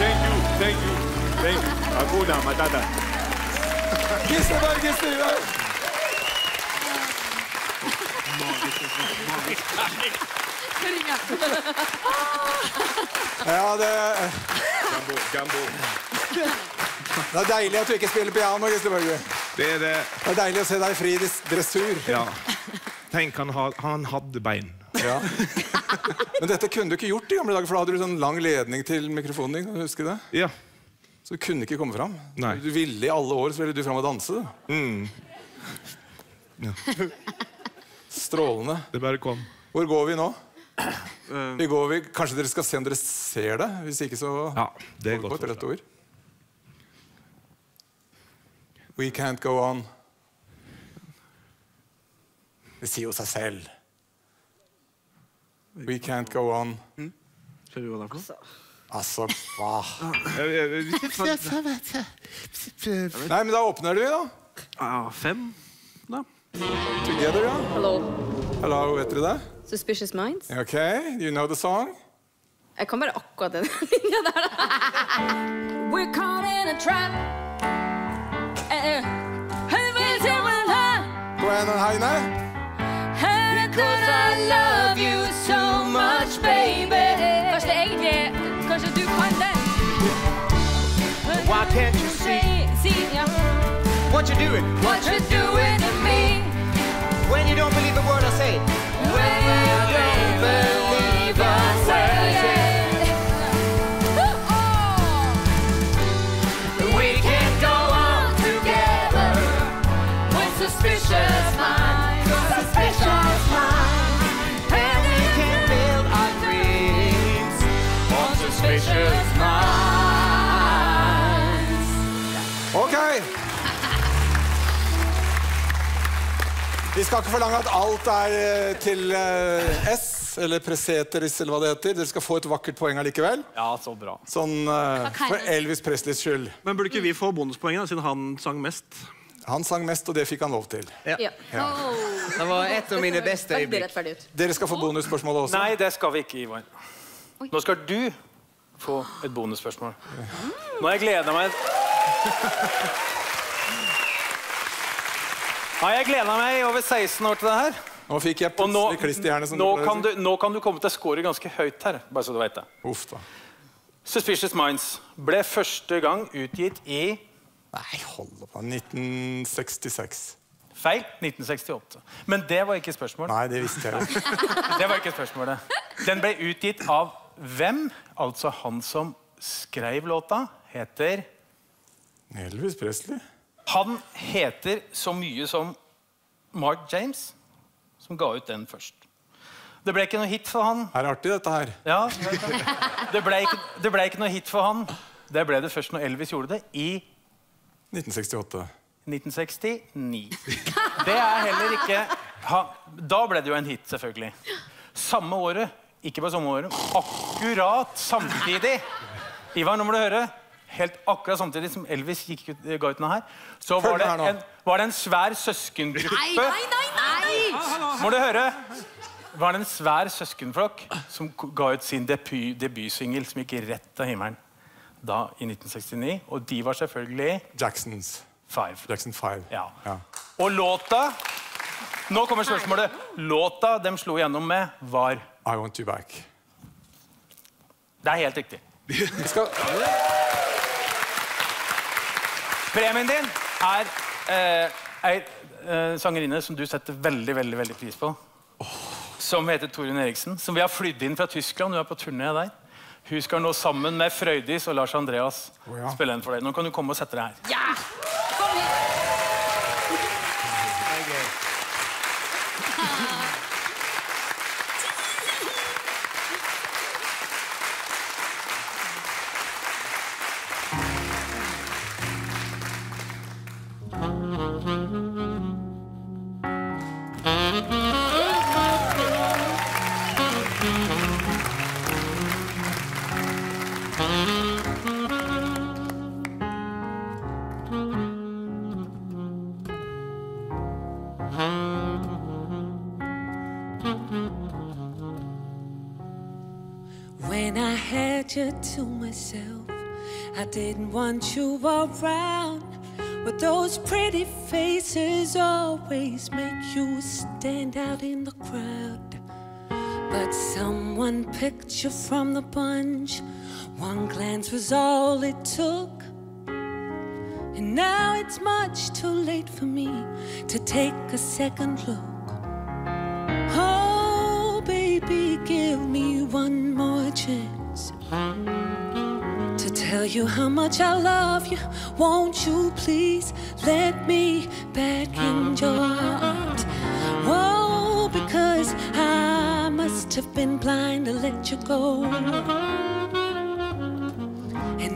Thank you, thank you, thank you. Aguda, matata. Gisle Børge Styve. Magisk, magisk. Ja, det... Gambo, gambo. Det er deilig at du ikke spiller piano, Gisle Børge. Det er det. Det er deilig å se deg fri i dressur. Ja. Tenk, han, han hadde bein. Ja. Men dette kunne du ikke gjort i gamle dager, for da hadde du sånn lang ledning til mikrofonen din, kan du huske det? Ja. Så du kunne ikke komme frem. Nei. Du ville i alle år, så ville du frem og danse. Mm. Ja. Strålende. Det bare kom. Hvor går vi nå? Vi går, vi, kanskje dere skal se om dere ser det. Hvis ikke så ja, det er godt rett ord. We can't go on. Det sier jo seg selv. We can't go on. Skjønner du hva det er for noe? Altså, hva? Nei, men da åpner du, da. Ja, fem, da. Together, da. Hello. Hello, vet dere det? Suspicious Minds. Ok, do you know the song? Jeg kan bare akkurat den linja der, da. We're caught in a trap. Gå igjen, Heine. Because I love you so much, baby. Kanskje egentlig, kanskje du kan det. Why can't you see? See, ja. What you doing? What you doing to me? When you don't believe a word I say. When you don't believe a word I say. We can't go on together with suspicious minds. Suspicious minds. And we can build our dreams on suspicious minds. Okay. Vi skal ikke forlange at alt er til S, eller preseteris, eller hva det heter. Dere skal få et vakkert poeng allikevel. Ja, så bra. Sånn for Elvis Presleys skyld. Men burde ikke vi få bonuspoengene, siden han sang mest? Han sang mest, og det fikk han lov til. Ja. Det var et av mine beste øyeblikk. Dere skal få bonusspørsmålet også. Nei, det skal vi ikke, Ivar. Nå skal du få et bonusspørsmål. Nå har jeg gledet meg... Ja, jeg gleder meg i over seksten år til det her. Nå fikk jeg plutselig klistehjerne som du prøver. Nå kan du komme til å score ganske høyt her, bare så du vet det. Uff da. Suspicious Minds ble første gang utgitt i... Nei, hold på, nitten sekstiseks. Feil, nitten sekstiåtte. Men det var ikke spørsmålet. Nei, det visste jeg jo. Det var ikke spørsmålet. Den ble utgitt av hvem? Altså han som skrev låta heter... Elvis Presley. Han heter så mye som Mark James, som ga ut den først. Det ble ikke noe hit for han. Er det artig dette her? Ja, det ble ikke, det ble ikke noe hit for han. Det ble det først når Elvis gjorde det i... nitten sekstiåtte. nitten sekstini. Det er heller ikke... Da ble det jo en hit, selvfølgelig. Samme året, ikke bare samme året, akkurat samtidig. Ivar, nå må du høre... Helt akkurat samtidig som Elvis gikk ut, ga ut denne her, så var det, en, var det en svær søskengruppe. Nei, nei, nei, nei! Må du høre? Var det en svær søskenflokk som ga ut sin debutsingel som gikk rett av himmelen da i nitten sekstini, og de var selvfølgelig... Jacksons. Five. Jackson Five. Ja. Ja. Og låta... Nå kommer spørsmålet. Låta de slo igjennom med var... I Want You Back. Det er helt riktig. Vi skal... Premien din er en sangerinne som du setter veldig, veldig, veldig pris på. Som heter Torun Eriksen, som vi har flyttet inn fra Tyskland. Hun er på turné der. Hun skal nå sammen med Frøydis og Lars Andreas spille en for deg. Nå kan du komme og sette deg her. Ja! Kom to myself, I didn't want you around, but those pretty faces always make you stand out in the crowd. But someone picked you from the bunch, one glance was all it took, and now it's much too late for me to take a second look. Oh baby, give me one more chance to tell you how much I love you. Won't you please let me back in your arms? Whoa, because I must have been blind to let you go.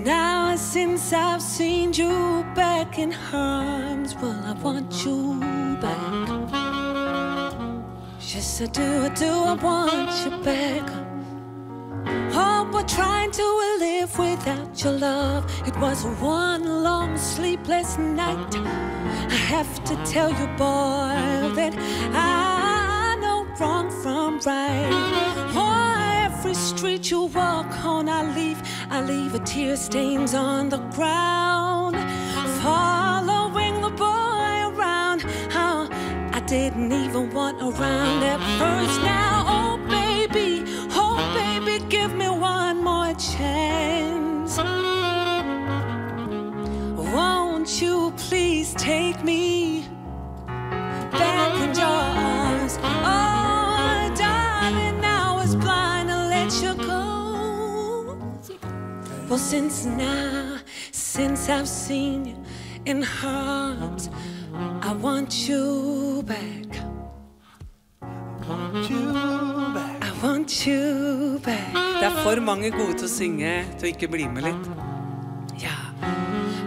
Now since I've seen you back in arms, well, I want you back. Yes, I do, I do, I want you back. Oh, we're trying to live without your love. It was one long sleepless night. I have to tell you, boy, that I know wrong from right. Oh, every street you walk on, I leave, I leave a tear stains on the ground. Following the boy around, oh, I didn't even want around at first. Now, oh baby, oh baby, give me one more chance. Won't you please take me back in your arms? Oh, darling, I was blind to let you go. Well, since now, since I've seen you in her arms, I want you back. I want you back. I want you back. Det er for mange gode til å synge, til å ikke bli med litt. Ja.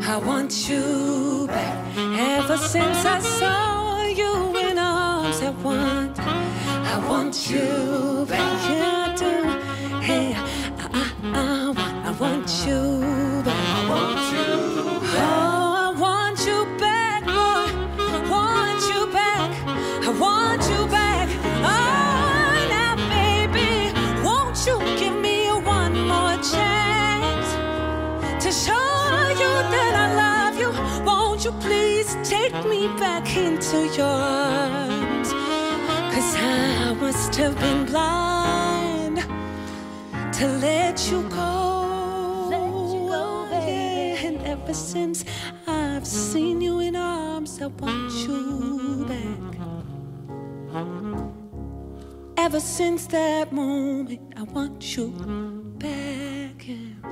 I want you back. Ever since I saw you in arms, I want, I want you back. Yeah, I do. Hey, I, I, I want, I want you back. I want you back. Oh, I want you back, boy. I want you back. I want you back. Oh, now, baby, won't you give me one more chance to show you that I love you? Won't you please take me back into your arms? Cause I must have been blind to let you go. Let you go, baby. Yeah, and ever since I've seen you in arms, I want you back. Ever since that moment, I want you back. Yeah.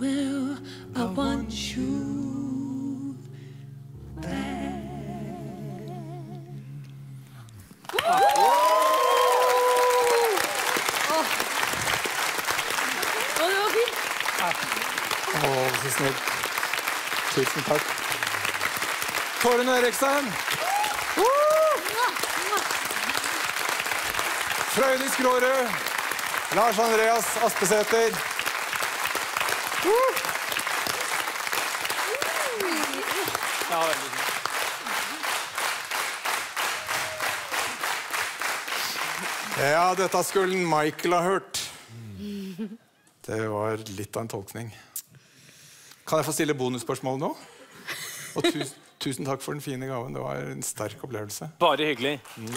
Well, I want you back. Åh, det var fint. Åh, så snill. Tusen takk. Torun Eriksen. Frøydis Grårud. Lars Andreas Aspesæter. Ja, veldig fint. Ja, dette skulle Michael ha hørt. Det var litt av en tolkning. Kan jeg få stille bonusspørsmål nå? Og tu tusen takk for den fine gaven. Det var en sterk opplevelse. Bare hyggelig. Mm.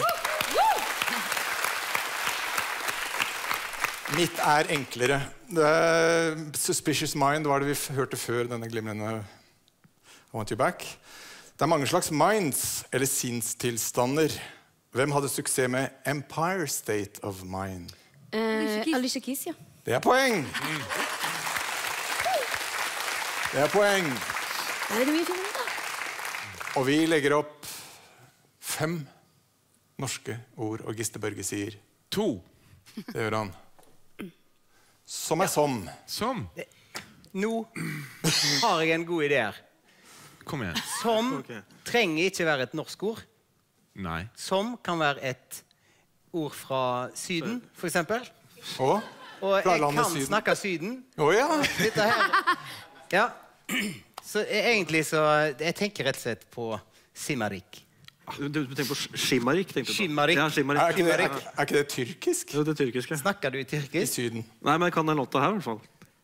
Mitt er enklere. The Suspicious Mind var det vi hørte før denne glimrende I Want You Back. Det er mange slags minds, eller sinnstilstander. Hvem hadde suksess med Empire State of Mind? Uh, Alicia Keys, ja. Det er poeng! Det er poeng! Er det mye fint, da? Og vi legger opp fem norske ord, og Gisle Børge sier to. Det gjør han. Som er som. Som? Nå har jeg en god idé her. Kom igjen. Som trenger ikke være et norsk ord. Nei. Som kan være et ord fra syden, for eksempel. Å? Og jeg kan snakke syden. Å ja. Dette her. Ja. Så egentlig så, jeg tenker rett og slett på Simmerik. Du tenker på Shimmarik, tenkte du på? Ja, Shimmarik. Er ikke det tyrkisk? Jo, det er tyrkisk, ja. Snakker du tyrkisk? I syden. Nei, men jeg kan den låta her, i hvert fall.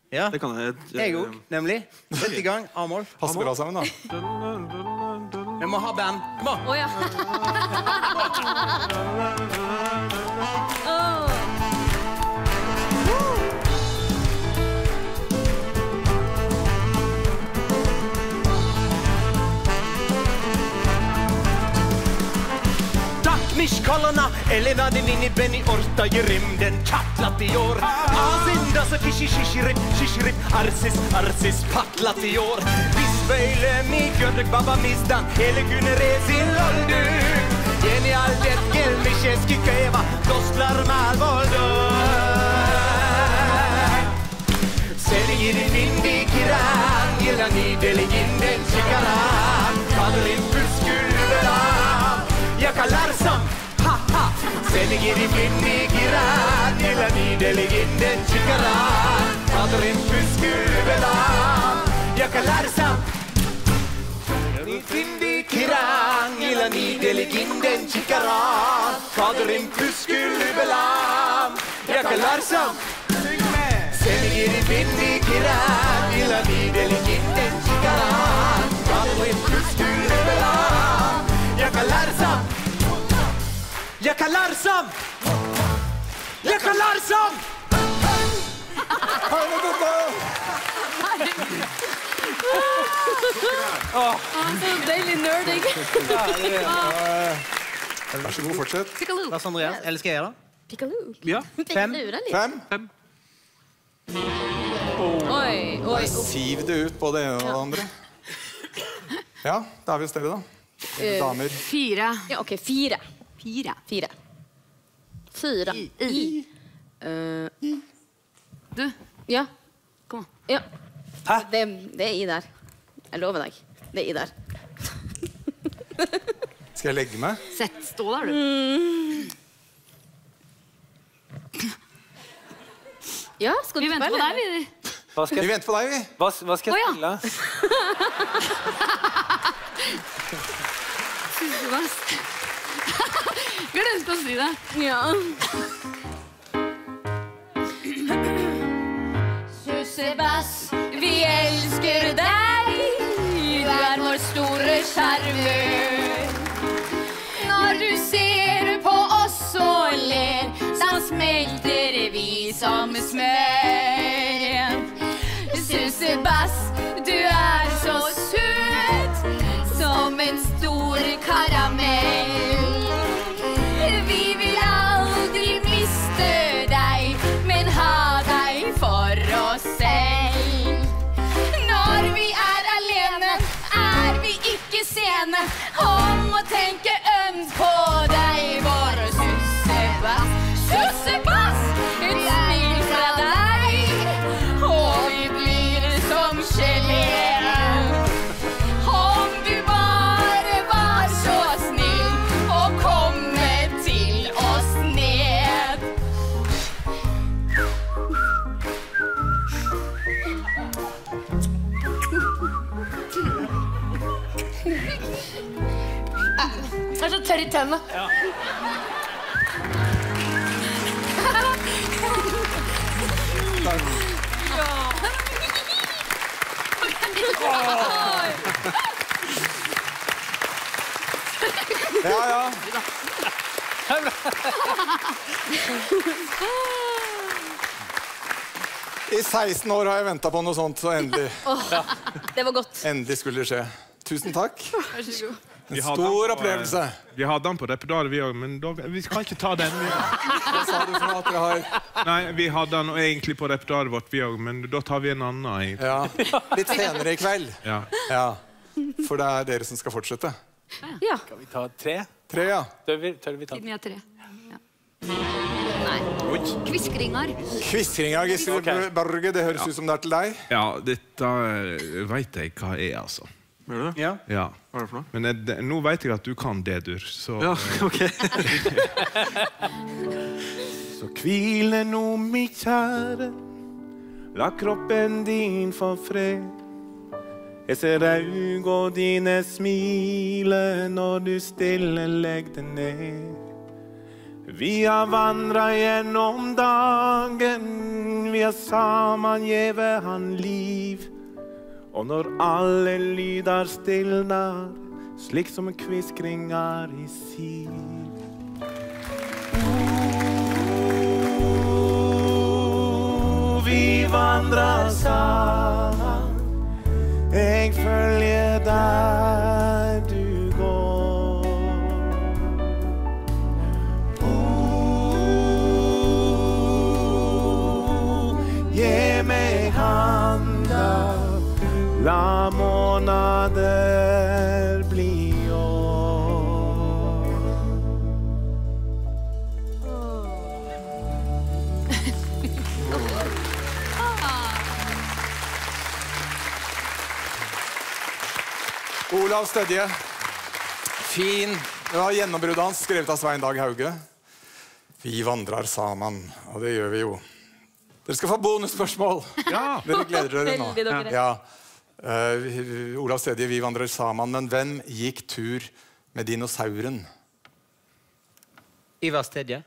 Ja, jeg òg, nemlig. Sett i gang, A-mål. Pass bra sammen, da. Vi må ha band. Kom an! Åja. Mischkolona, Elena, die Nini, Benny, Orta, Jerim, den Katlatior. Asin, das ist Kishi, Shishirit, Shishirit, Arsis, Arsis, Patlatior. Bisbeile, mi, Gördrück, Baba, Misdan, Hele, Güne, Resi, Loldu. Jeni, Aldet, Gel, Mischeski, Keva, Dostlar, Malvoldo. Gir vind i kran, gillar nydelig innen kikaran. Faller in busskulverna, jag kallar som ha-ha. Sen gir vind i kran, gillar nydelig innen kikaran. Faller in busskulverna, jag kallar som vind i kran, gillar nydelig innen kikaran. Faller in busskulverna, jag kallar som Selig i vind i kiran, gillar nydelig innen kikaran. Faller in busskulverna, jag kallar som Jag kallar som Jag kallar som Ha det godt da! Han er så deilig nerding. Vær så god, fortsett. Lars Andreas, eller skal jeg da? Pikaloo. Ja, fem. Fem. Fem. Oi, oi. Siv det ut på det ene og det andre. Ja, da er vi hos dere da. Damer. Fire. Ja, ok, fire. Fire. Fire. Fire. I. Du. Ja. Kom. Ja. Hæ? Det er i der. Jeg lover deg. Det er i der. Skal jeg legge meg? Sett, stå der du. Ja, skal du spille? Vi venter på deg, vi. Vi venter på deg, vi. Hva skal jeg spille? Synes du best? Glemte å si det. Ja. Sussebass, vi elsker deg. Du er vår store skjermør. Når du ser på oss og ler, så smelter vi som smør. Sussebass, du er så søt, som en stor karamell. Vi vil aldri miste deg, men ha deg for oss selv. Når vi er alene, er vi ikke sene om å tenke ømt på deg, vår sussebass. Sussebass, et smil fra deg, og vi blir som gelé. Om du bare var så snill og komme til oss ned. Jeg er så tørr i tennene. Ja, ja. I seksten år har jeg ventet på noe sånt, så endelig. Det var godt. Endelig skulle det skje. Tusen takk. Vær så god. En stor opplevelse. Vi har den på det pedalet vi har, men vi kan ikke ta den. Hva sa du for noe at dere har? Nei, vi har den egentlig på det pedalet vårt vi har, men da tar vi en annen. Ja, litt senere i kveld. Ja. For det er dere som skal fortsette. Ja. Kan vi ta tre? Tre, ja. Tør vi ta det? Tiden vi har tre. Nei. Kviskringer. Kviskringer, Gisle Børge, det høres ut som det er til deg. Ja, dette vet jeg hva er, altså. Gjør du det? Ja. Hva er det for noe? Men nå vet jeg at du kan D-dur, så... Ja, ok. Så hvile nå, min kjære, la kroppen din få fred. Jeg ser deg og dine smile når du stille legg deg ned. Vi har vandret gjennom dagen, vi har sammen givet han liv. Og når alle lyder stiller, slik som kviskringer i siv. Vi vandrer sammen, jeg følger der du går. Gi meg handa, la månader bli år. Olav Stedje. Fin. Det var gjennombruddet hans, skrevet av Svein Dag Hauge. Vi vandrer sammen, og det gjør vi jo. Dere skal få bonusspørsmål. Ja. Dere gleder dere nå. Veldig, ja. uh, Olav Stedje, vi vandrer sammen. Men hvem gikk tur med dinosauren? Ivar Stedje.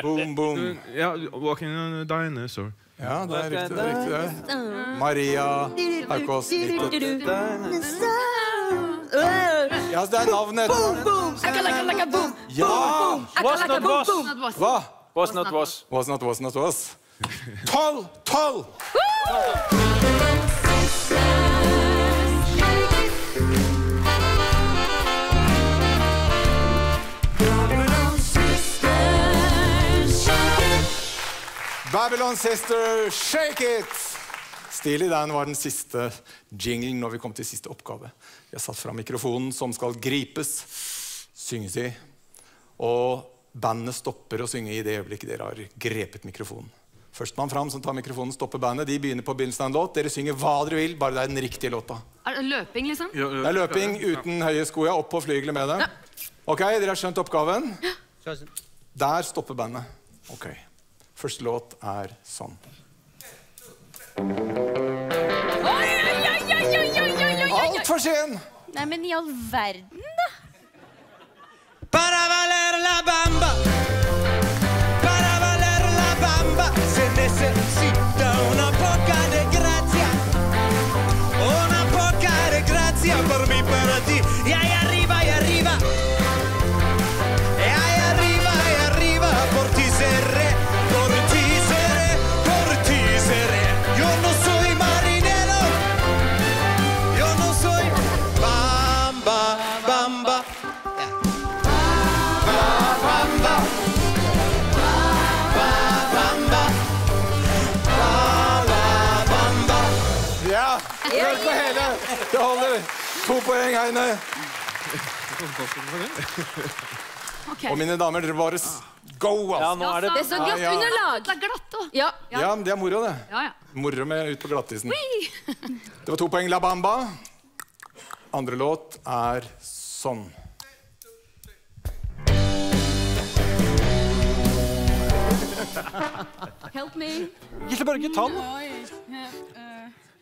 Boom, boom. Ja, walking on a dinosaur. Ja, det er riktig, det er riktig. Maria Haukaas Mittet. Ja, det er navnet. Boom, boom, akalaka, boom. Ja! Was not was. Hva? Was not was. Was not was, not was. Tolv, tolv! Babylon Sister, shake it! Steely Dan var den siste jinglen når vi kom til siste oppgave. Jeg satt fra mikrofonen som skal gripes, synges i. Og bandet stopper å synge i det øyeblikket dere har grepet mikrofonen. Først man fram som tar mikrofonen, stopper bandet. De begynner på begynnelsen av en låt. Dere synger hva dere vil, bare det er den riktige låta. Er det løping liksom? Ja, det er løping uten høye sko, ja. Opp på flyglet med dem. Ok, dere har skjønt oppgaven. Der stopper bandet. Ok. Første låt er sånn. Alt for sen! Nei, men i all verden, da. Para valer la bamba. Para valer la bamba. Se necesita una poca de grazia. Una poca de grazia per mi, per ti. E aí arriva, e arriva. E aí arriva, e arriva. Por ti serre. Det holder. To poeng, Heine. Okay. Og mine damer, dere bare go, altså. Ja, nå er det... Det er så glatt underlag. Det er glatt, da. Ja, ja. Ja, det er moro, det. Ja, ja. Moro med ut på glattisen. Det var to poeng, La Bamba. Andre låt er sånn. Help me. Gisle Børge, ta den.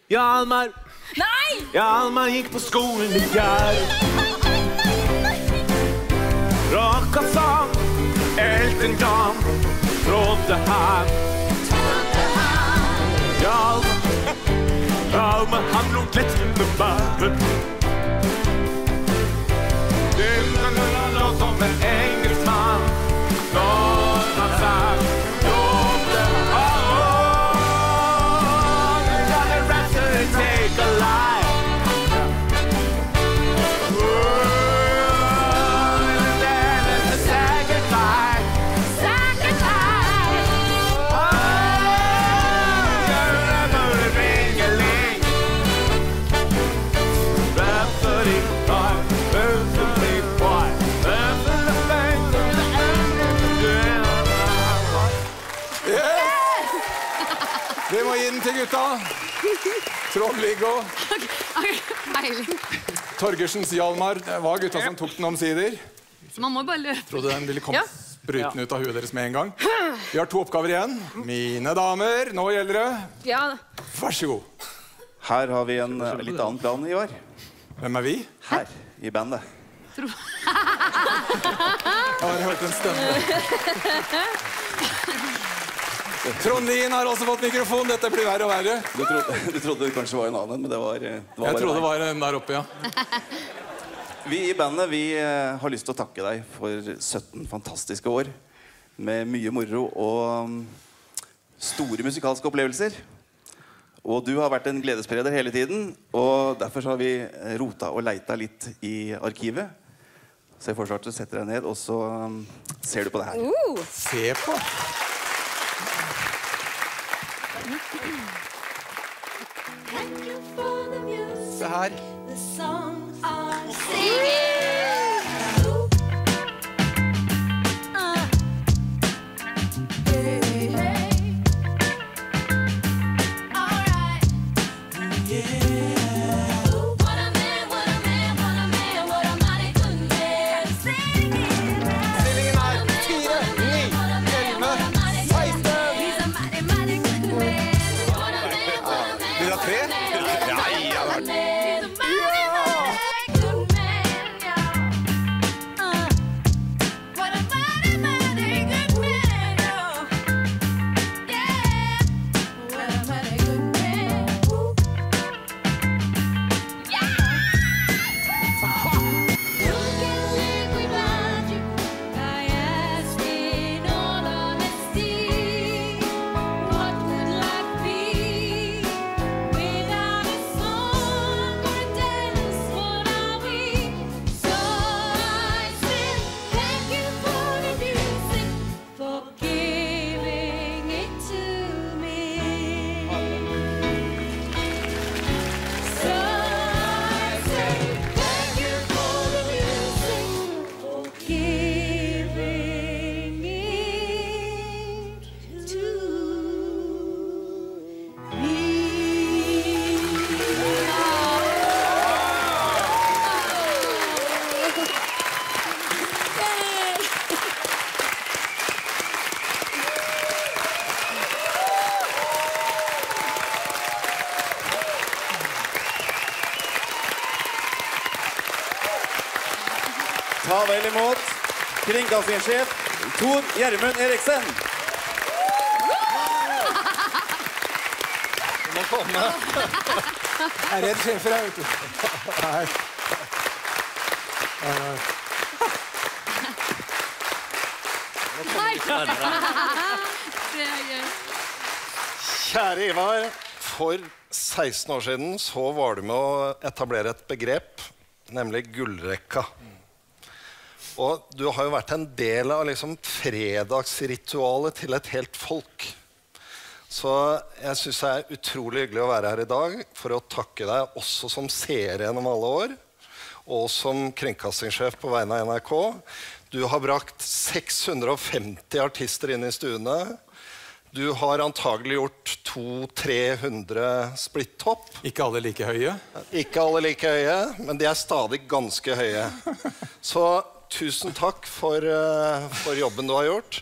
Ja, Almar. Nei! Ja, Almar gikk på skolen i fjær. Raka sang, elten gang, trådde her. Trådde her. Ja, Almar, Almar, han lot lett under verden. Dømmen han lå som en engelsmann, når han sang. Gutta. Trond Liggo. Torgersens Hjalmar. Det var gutta som tok den omsider. Man må bare løpe. Trodde den ville komme spruten ut av hodet deres med en gang. Vi har to oppgaver igjen. Mine damer, nå gjelder det. Vær så god. Her har vi en litt annen plan i år. Hvem er vi? Her, i bandet. Jeg har hørt en stemme. Trondin har også fått mikrofon, dette blir verre og verre. Du trodde, du trodde det kanskje var en annen, men det var, det var jeg trodde det var en der oppe, ja. Vi i bandet, vi har lyst til å takke deg for sytten fantastiske år. Med mye moro og store musikalske opplevelser. Og du har vært en gledesspreder hele tiden. Og derfor har vi rota og leita litt i arkivet. Så jeg foreslår at du setter deg ned, og så ser du på det her. Uh, se på! Se her. Yeah. kafé? Nei, jeg har vært... Ta vel imot kringkastingssjef Torun Eriksen. Du må komme. Jeg er redd sjefer her, vet du. Nei. Det er gøy. Kjære Ivar, for seksten år siden så var du med å etablere et begrep, nemlig gullrekka. Og du har jo vært en del av liksom fredagsritualet til et helt folk. Så jeg synes det er utrolig hyggelig å være her i dag for å takke deg også som seer gjennom alle år, og som kringkastingssjef på vegne av N R K. Du har brakt seks hundre og femti artister inn i stuene. Du har antagelig gjort to hundre til tre hundre splitthopp. Ikke alle like høye. Ikke alle like høye, men de er stadig ganske høye. Så... tusen takk for, uh, for jobben du har gjort.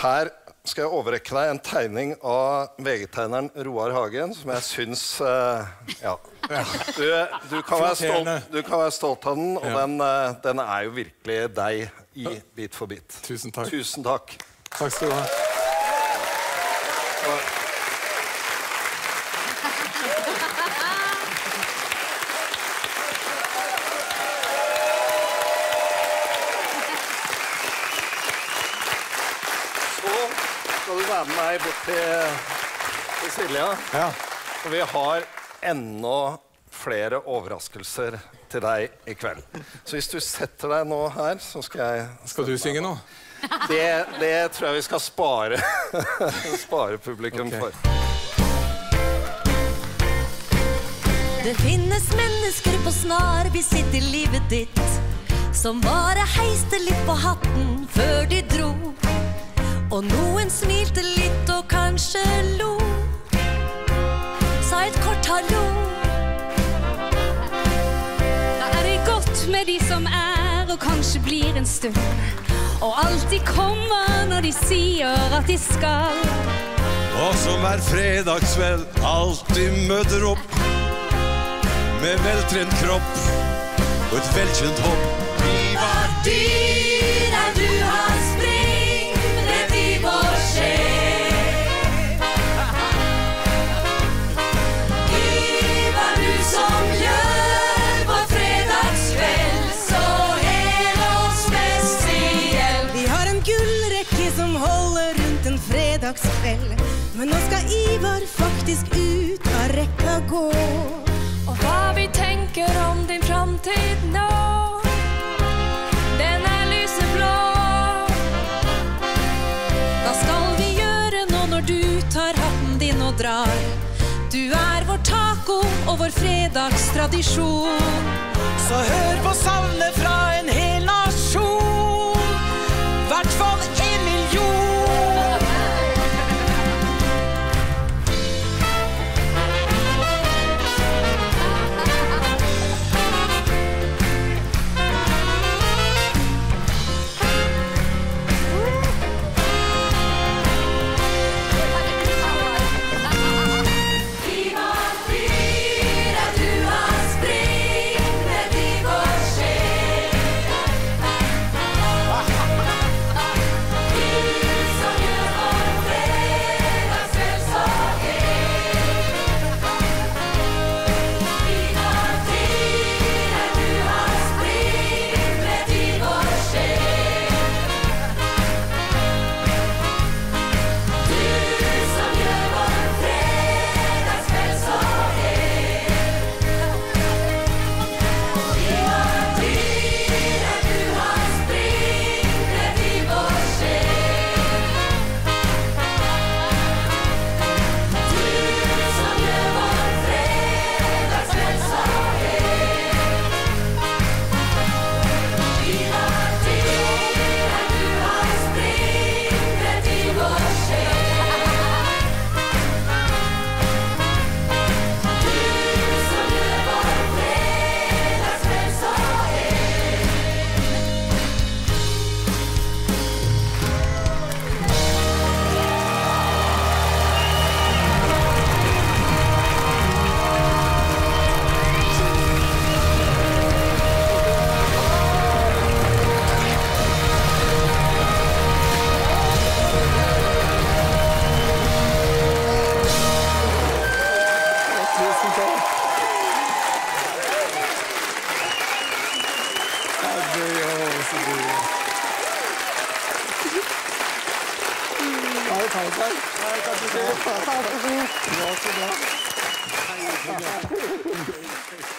Her skal jeg overrekke deg en tegning av V G-tegneren Roar Hagen, som jeg syns... Uh, ja. du, du, kan være stolt, du kan være stolt av den, og ja. den, uh, den er jo virkelig deg i Beat for Beat. Tusen takk. Tusen takk. Takk skal du ha. Og, Vær med meg bort til, til Silya. Ja. Og vi har enda flere overraskelser til deg i kveld. Så hvis du setter deg nå her, så skal jeg... Skal du synge nå? Det, det tror jeg vi skal spare, spare publikum okay. for. Det finnes mennesker på snar, vi sitter livet ditt, som bare heiste litt på hatten før de dro. Og noen smilte litt og kanskje lo, sa et kort hallo. Da er det godt med de som er og kanskje blir en stund, og alltid kommer når de sier at de skal. Og som hver fredagsveld alltid møter opp, med veltrent kropp og et velkjent hopp. Ivar Dyrhaug, du har spredt Ivar, du som gjør vår fredagskveld så hel og spesiell. Vi har en gullrekke som holder rundt en fredagskveld, men nå skal Ivar faktisk ut av rekka gå. Og hva vi tenker om din framtid nå, den er lyseblå. Hva skal vi gjøre nå når du tar hatten din og drar? Du er vår taco og vår fredagstradisjon. Så hør på savnet fra en hel nasjon, hvertfall en million. Takk. Takk. Takk.